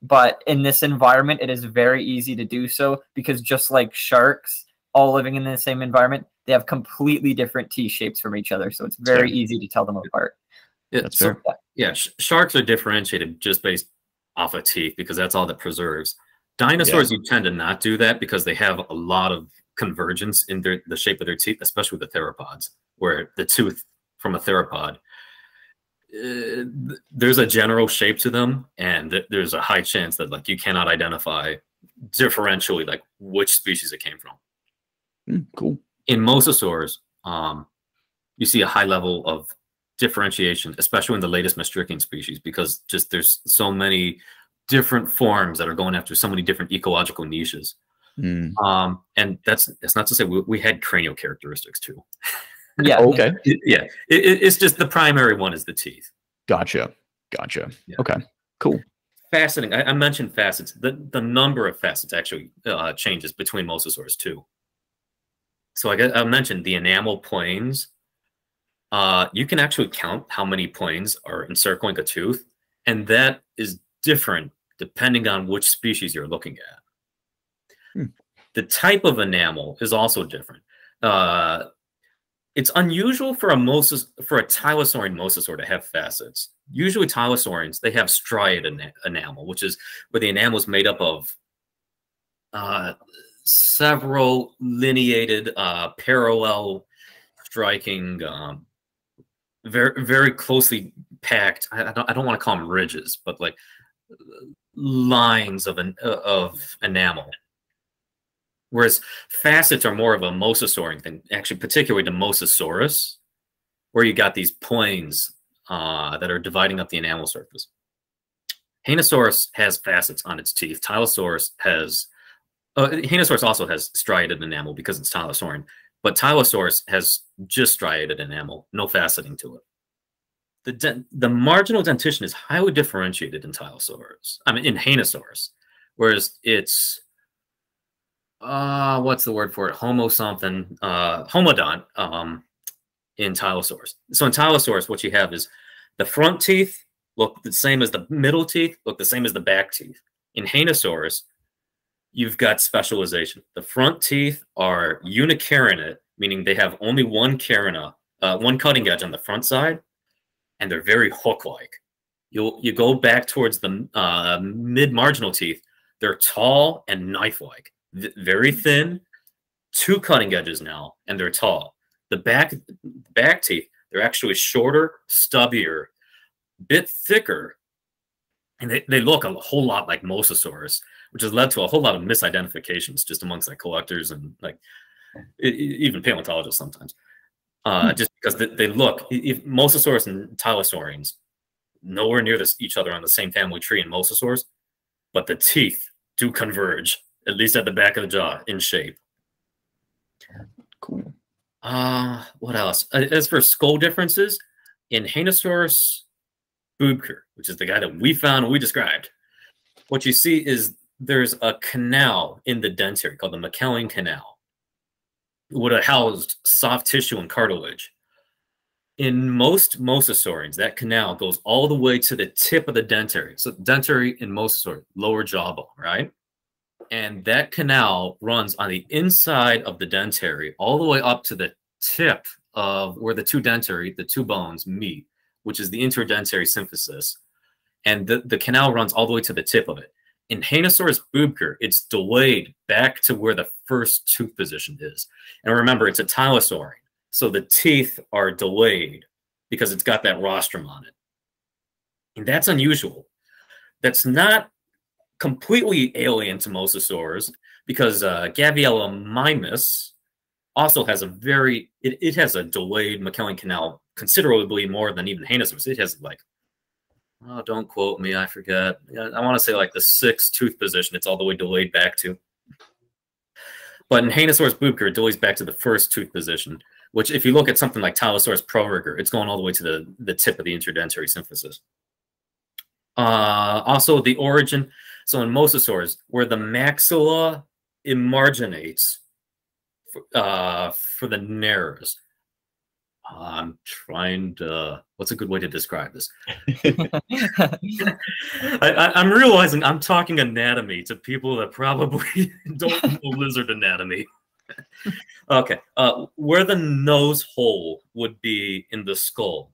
But in this environment, it is very easy to do so because just like sharks, all living in the same environment, they have completely different T shapes from each other. So it's very easy to tell them apart. Yeah, that's fair. Yeah, sharks are differentiated just based off of teeth because that's all that preserves. Dinosaurs, you tend to not do that because they have a lot of convergence in the shape of their teeth, especially with the theropods, where the tooth from a theropod, there's a general shape to them, and there's a high chance that like you cannot identify differentially like which species it came from. Cool. In mosasaurs, you see a high level of differentiation, especially in the latest Maastrichtian species, because just there's so many different forms that are going after so many different ecological niches. And that's not to say we had cranial characteristics too. Yeah. Okay. Yeah. It's just the primary one is the teeth. Gotcha. Gotcha. Yeah. Okay. Cool. Fascinating. I mentioned facets. The number of facets actually changes between mosasaurs too. So I mentioned the enamel planes. You can actually count how many planes are encircling a tooth, and that is different depending on which species you're looking at. The type of enamel is also different. It's unusual for a tylosaurian mosasaur to have facets. Usually tylosaurians, they have striate enamel, which is where the enamel is made up of several lineated, parallel striking, very, very closely packed. I don't want to call them ridges, but like lines of enamel. Whereas facets are more of a mosasaurian thing, actually, particularly to Mosasaurus, where you got these planes that are dividing up the enamel surface. Hanosaurus has facets on its teeth. Tylosaurus has, Hanosaurus also has striated enamel because it's Tylosaurian, but Tylosaurus has just striated enamel, no faceting to it. The marginal dentition is highly differentiated in Tylosaurus, I mean, in Hanosaurus, whereas it's, what's the word for it? Homo something, homodont in Tylosaurus. So in Tylosaurus, what you have is the front teeth look the same as the middle teeth, look the same as the back teeth. In Hanosaurus, you've got specialization. The front teeth are unicarinate, meaning they have only one carina, one cutting edge on the front side, and they're very hook-like. You go back towards the mid-marginal teeth, they're tall and knife-like. Very thin, two cutting edges now, and they're tall. The back teeth, they're actually shorter, stubbier, bit thicker, and they look a whole lot like Mosasaurus, which has led to a whole lot of misidentifications just amongst like collectors and like even paleontologists sometimes, just because they look, if Mosasaurus and Tylosaurians, nowhere near each other on the same family tree in Mosasaurs, but the teeth do converge, at least at the back of the jaw, in shape. Cool. What else? As for skull differences, in Hanosaurus Boobker, which is the guy that we found and we described, what you see is there's a canal in the dentary called the McKellen Canal. It would have housed soft tissue and cartilage. In most mosasaurians, that canal goes all the way to the tip of the dentary. So dentary in mosasaur, lower jawbone, right? And that canal runs on the inside of the dentary all the way up to the tip of where the two bones meet, which is the interdentary symphysis. And the canal runs all the way to the tip of it. In Hanosaurus boobker, it's delayed back to where the first tooth position is. And remember, it's a tylosaurian, so the teeth are delayed because it's got that rostrum on it. And that's unusual. That's not completely alien to mosasaurs, because Gaviella mimus also has a very, it has a delayed McKellen Canal considerably more than even Hanosaurus. It has like, oh, don't quote me, I forget. I want to say like the sixth tooth position it's all the way delayed back to. But in Hanosaurus boobker, it delays back to the first tooth position, which if you look at something like Tylosaurus prorigor, it's going all the way to the tip of the interdentary symphysis. Also the origin. So in mosasaurs, where the maxilla emarginates for the nares, I'm trying to, what's a good way to describe this? I'm realizing I'm talking anatomy to people that probably don't know lizard anatomy. Okay, where the nose hole would be in the skull,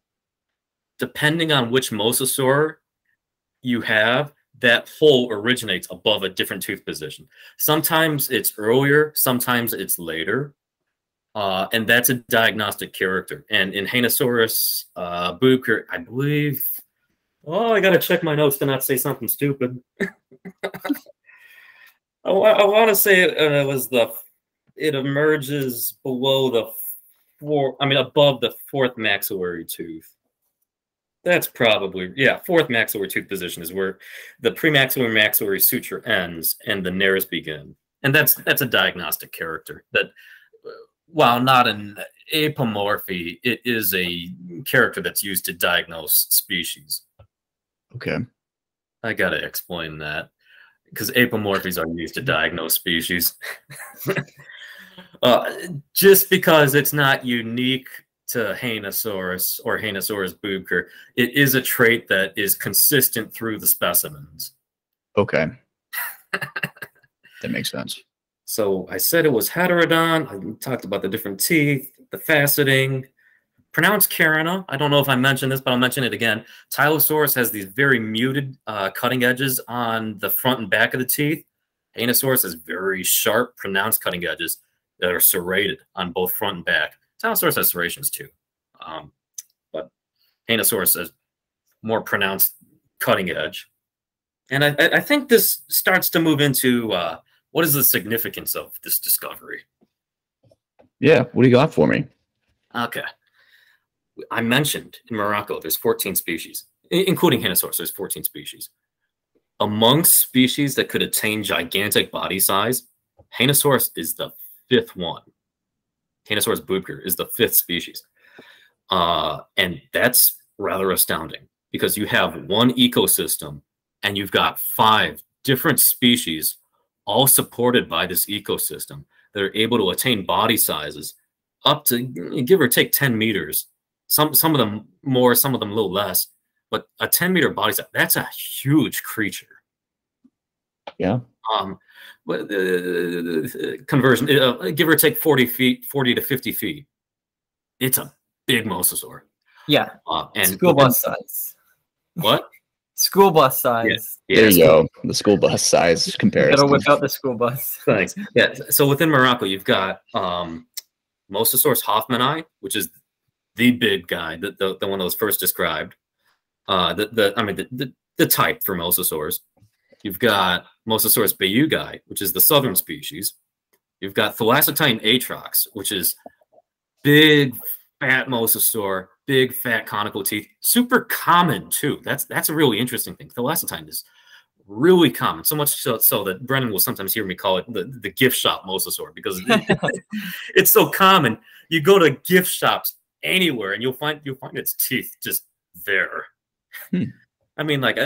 depending on which mosasaur you have, that hole originates above a different tooth position. Sometimes it's earlier, sometimes it's later. And that's a diagnostic character. And in Hanosaurus, Bucher, I believe, oh, I got to check my notes to not say something stupid. I want to say it was the, it emerges below the four, I mean, above the fourth maxillary tooth. That's probably, yeah, fourth maxillary tooth position is where the premaxillary maxillary suture ends and the nares begin. And that's a diagnostic character that, while not an apomorphy, it is a character that's used to diagnose species. Okay. I got to explain that because apomorphies are used to diagnose species. Just because it's not unique to Hanosaurus or Hanosaurus bucher, it is a trait that is consistent through the specimens. Okay. That makes sense. So I said it was heterodon. I talked about the different teeth, the faceting. Pronounced carina. I don't know if I mentioned this, but I'll mention it again. Tylosaurus has these very muted cutting edges on the front and back of the teeth. Hanosaurus has very sharp, pronounced cutting edges that are serrated on both front and back. Tylosaurus has serrations too. But Hanosaurus has more pronounced cutting edge. And I think this starts to move into... what is the significance of this discovery? Yeah, what do you got for me? Okay. I mentioned in Morocco, there's 14 species, including Hanosaurus, there's 14 species. Among species that could attain gigantic body size, Hanosaurus is the 5th one. Hanosaurus bucher is the 5th species. And that's rather astounding because you have one ecosystem and you've got 5 different species all supported by this ecosystem. They're able to attain body sizes up to, give or take, 10 meters. Some of them more, some of them a little less. But a 10-meter body size, that's a huge creature. Yeah. But conversion, give or take 40 feet, 40 to 50 feet. It's a big mosasaur. Yeah. And school bus size. What? School bus size. Yeah. There you go. The school bus size comparison. Gotta whip out the school bus. Thanks. Yeah. So within Morocco, you've got Mosasaurus hoffmanni, which is the big guy, the one that was first described. I mean the type for mosasaurs. You've got Mosasaurus beaugei, which is the southern species. You've got Thalassotine atrox, which is big fat mosasaur. Big fat conical teeth, super common too. That's a really interesting thing. Thalassotine is really common, so much so that Brennan will sometimes hear me call it the gift shop mosasaur because it's so common. You go to gift shops anywhere and you'll find its teeth just there. Hmm. I mean, like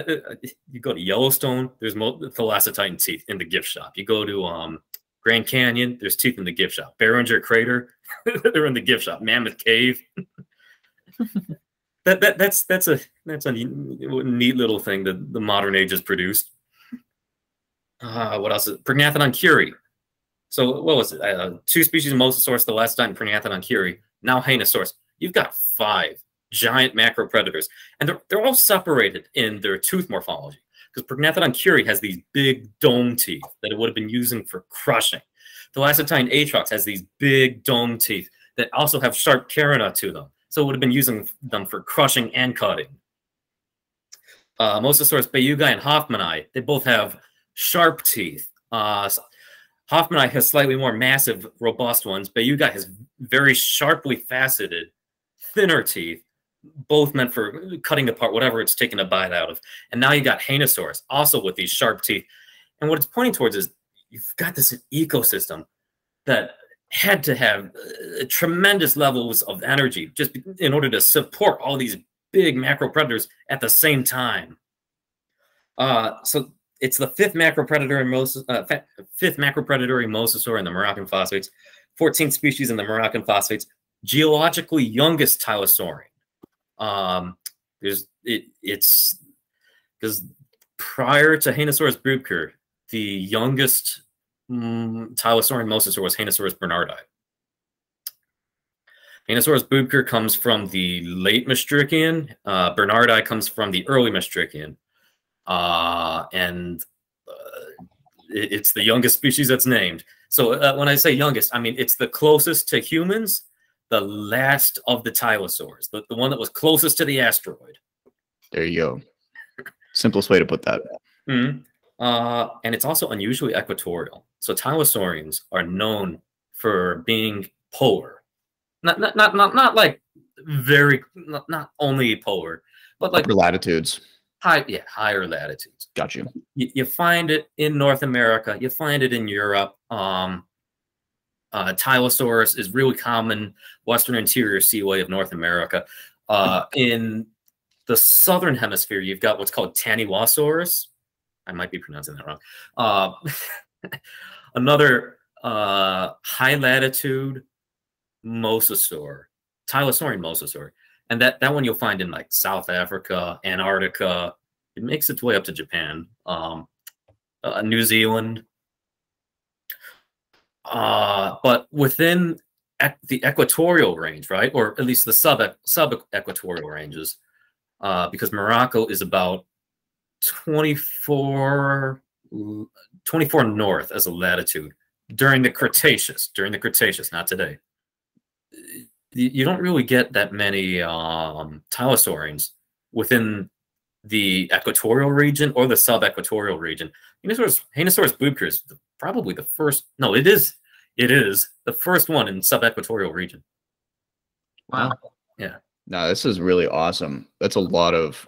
you go to Yellowstone, there's thalassotine teeth in the gift shop. You go to Grand Canyon, there's teeth in the gift shop. Barringer Crater, they're in the gift shop. Mammoth Cave. that's a neat little thing that the modern age has produced. What else? Prognathodon curie. So what was it? 2 species of Mosasaurus, the last time Prognathodon curie. Now Hanosaurus. You've got 5 giant macro predators, and they're all separated in their tooth morphology because Prognathodon curie has these big dome teeth that it would have been using for crushing. The Thalassotine atrox has these big dome teeth that also have sharp carina to them. So it would have been using them for crushing and cutting. Mosasaurus beaugei and hoffmanni, they both have sharp teeth. Hoffmanni has slightly more massive, robust ones. Beaugei has very sharply faceted, thinner teeth, both meant for cutting apart whatever it's taken a bite out of. And now you got Hanosaurus, also with these sharp teeth. And what it's pointing towards is you've got this ecosystem that had to have tremendous levels of energy just in order to support all these big macro predators at the same time. So it's the 5th macro predator in fifth macro predatory mosasaur in the Moroccan phosphates, 14 species in the Moroccan phosphates. geologically youngest Tylosaurin. It's because prior to Hainosaurus brubker, the youngest Tylosaurin mosasaur was Hainosaurus bernardi. Hainosaurus brubker comes from the late Maastrichtian. Bernardi comes from the early Maastrichtian. It's the youngest species that's named. So when I say youngest, I mean it's the closest to humans, the last of the Tylosaurs, the one that was closest to the asteroid. There you go. Simplest way to put that. And it's also unusually equatorial. So Tylosaurians are known for being polar, not like very, not only polar, but like upper latitudes. Higher latitudes. Got you. You find it in North America. You find it in Europe. Tylosaurus is really common western interior seaway of North America. In the southern hemisphere, you've got what's called Tanywasaurus. I might be pronouncing that wrong. Another high latitude mosasaur, Tylosaurian mosasaur. And that one you'll find in like South Africa, Antarctica. It makes its way up to Japan, New Zealand. But within the equatorial range, right, or at least the sub-equatorial ranges, because Morocco is about 24 north as a latitude during the Cretaceous, not today. You don't really get that many Tylosaurins within the equatorial region or the sub-equatorial region. Hainosaurus brubker is probably the first. No, it is the first one in sub-equatorial region. Wow. Yeah. No, this is really awesome. That's a lot of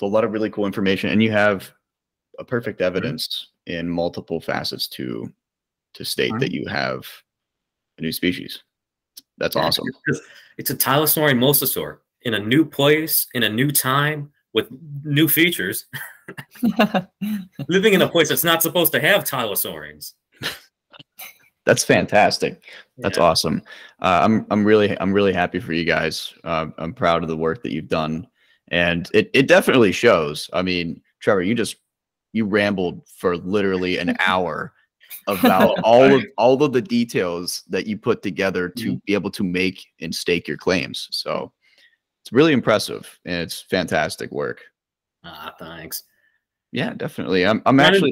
really cool information, and you have a perfect evidence in multiple facets to state that you have a new species. That's awesome. It's a Tylosaurian mosasaur in a new place, in a new time, with new features. Living in a place that's not supposed to have Tylosaurins. That's fantastic. That's awesome. I'm really happy for you guys. I'm proud of the work that you've done, and it definitely shows. I mean, Trevor, you rambled for literally an hour about all of the details that you put together to be able to make and stake your claims. So it's really impressive, and it's fantastic work. Ah, thanks. Yeah, definitely.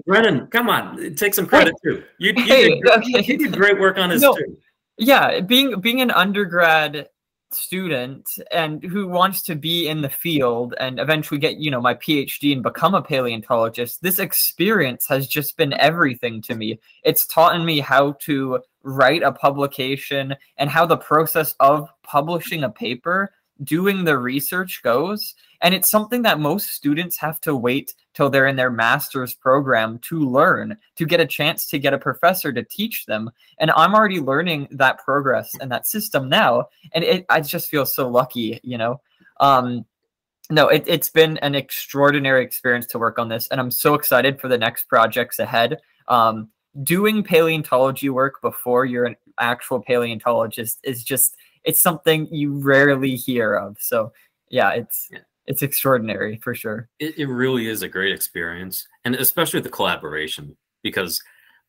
Brennan, come on, take some credit too. You did great work on this too. Yeah, being an undergrad student and who wants to be in the field and eventually get, my PhD and become a paleontologist, this experience has just been everything to me. It's taught me how to write a publication and how the process of publishing a paper, doing the research goes. And it's something that most students have to wait till they're in their master's program to learn, to get a chance to get a professor to teach them. And I'm already learning that progress and that system now. And I just feel so lucky, No, it's been an extraordinary experience to work on this. And I'm so excited for the next projects ahead. Doing paleontology work before you're an actual paleontologist is just... it's something you rarely hear of. So yeah, it's extraordinary for sure. It really is a great experience, and especially the collaboration, because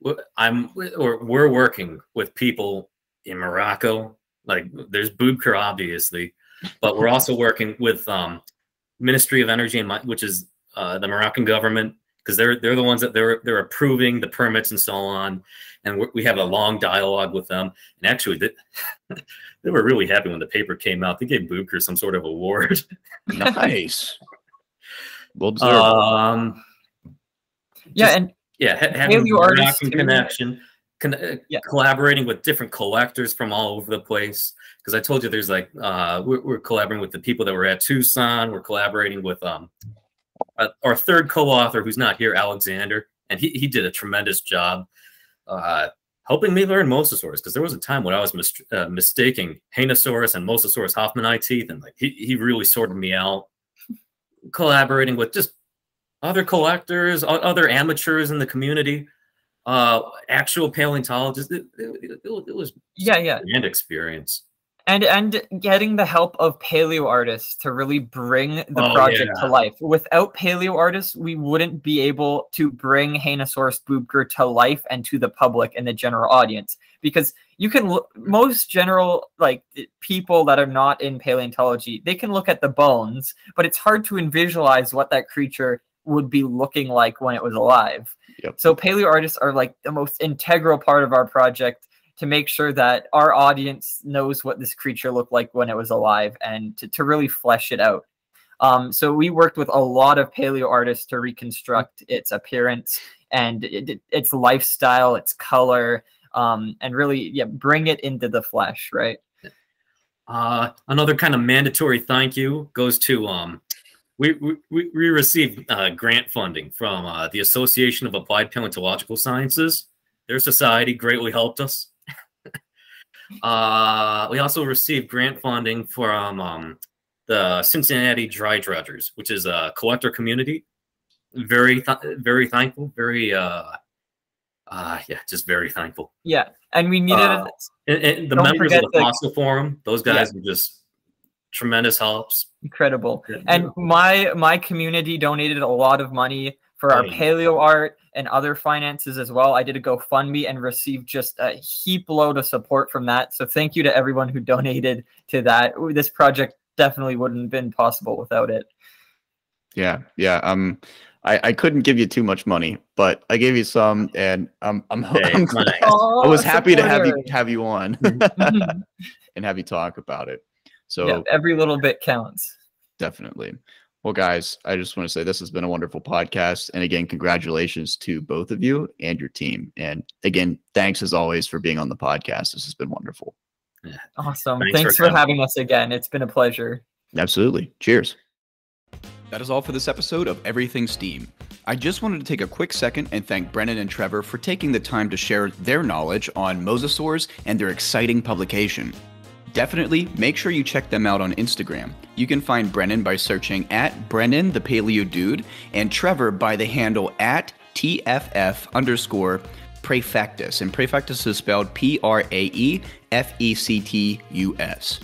we're working with people in Morocco. Like there's brubker obviously, but we're also working with Ministry of Energy, which is the Moroccan government, because they're the ones that they're approving the permits and so on, and we have a long dialogue with them. And actually, they were really happy when the paper came out. They gave brubker some sort of award. Nice. Well deserved. Having Moroccan connection, collaborating with different collectors from all over the place. Because I told you, there's like we're collaborating with the people that were at Tucson. We're collaborating with our third co-author, who's not here, Alexander, and he did a tremendous job helping me learn mosasaurs, because there was a time when I was mistaking Hainosaurus and Mosasaurus hoffmanni teeth, and like he really sorted me out. Collaborating with just other collectors, other amateurs in the community, actual paleontologists, it was an experience. And getting the help of paleo artists to really bring the project to life. Without paleo artists, we wouldn't be able to bring Hainosaurus boobger to life and to the public and the general audience. Because you can look, most general people that are not in paleontology, they can look at the bones, but it's hard to visualize what that creature would be looking like when it was alive. Yep. So paleo artists are like the most integral part of our project, to make sure that our audience knows what this creature looked like when it was alive and to really flesh it out. So we worked with a lot of paleo artists to reconstruct its appearance and its lifestyle, its color, and really bring it into the flesh, right? Another kind of mandatory thank you goes to, we received grant funding from the Association of Applied Paleontological Sciences. Their society greatly helped us. We also received grant funding from the Cincinnati Dry Dredgers, which is a collector community. Very thankful. Just very thankful. Yeah, and we needed and the members of the Fossil Forum. Those guys are just tremendous helps. Incredible. Yeah. And my community donated a lot of money for our paleo art and other finances as well. I did a GoFundMe and received just a heap load of support from that. So thank you to everyone who donated to that. This project definitely wouldn't have been possible without it. Yeah. I couldn't give you too much money, but I gave you some, and I'm glad. I was happy to have you on and have you talk about it. So every little bit counts. Definitely. Well, guys, I just want to say this has been a wonderful podcast. And again, congratulations to both of you and your team. And again, thanks as always for being on the podcast. This has been wonderful. Yeah. Awesome. Thanks for having us again. It's been a pleasure. Absolutely. Cheers. That is all for this episode of Everything STEAM. I just wanted to take a quick second and thank Brennan and Trevor for taking the time to share their knowledge on mosasaurs and their exciting publication. Definitely make sure you check them out on Instagram. You can find Brennan by searching @BrennanThePaleoDude and Trevor by the handle @TFF_Praefectus. And Praefectus is spelled PRAEFECTUS.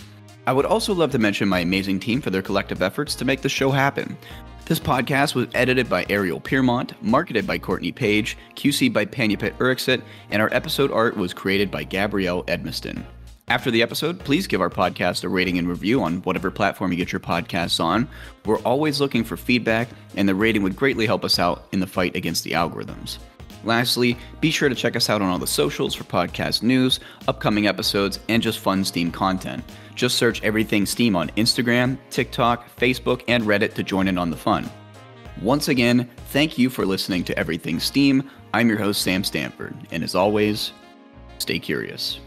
I would also love to mention my amazing team for their collective efforts to make the show happen. This podcast was edited by Ariel Piermont, marketed by Courtney Page, QC by Panupit Urikset, and our episode art was created by Gabrielle Edmiston. After the episode, please give our podcast a rating and review on whatever platform you get your podcasts on. We're always looking for feedback, and the rating would greatly help us out in the fight against the algorithms. Lastly, be sure to check us out on all the socials for podcast news, upcoming episodes, and just fun STEAM content. Just search Everything STEAM on Instagram, TikTok, Facebook, and Reddit to join in on the fun. Once again, thank you for listening to Everything STEAM. I'm your host, Sam Stanford, and as always, stay curious.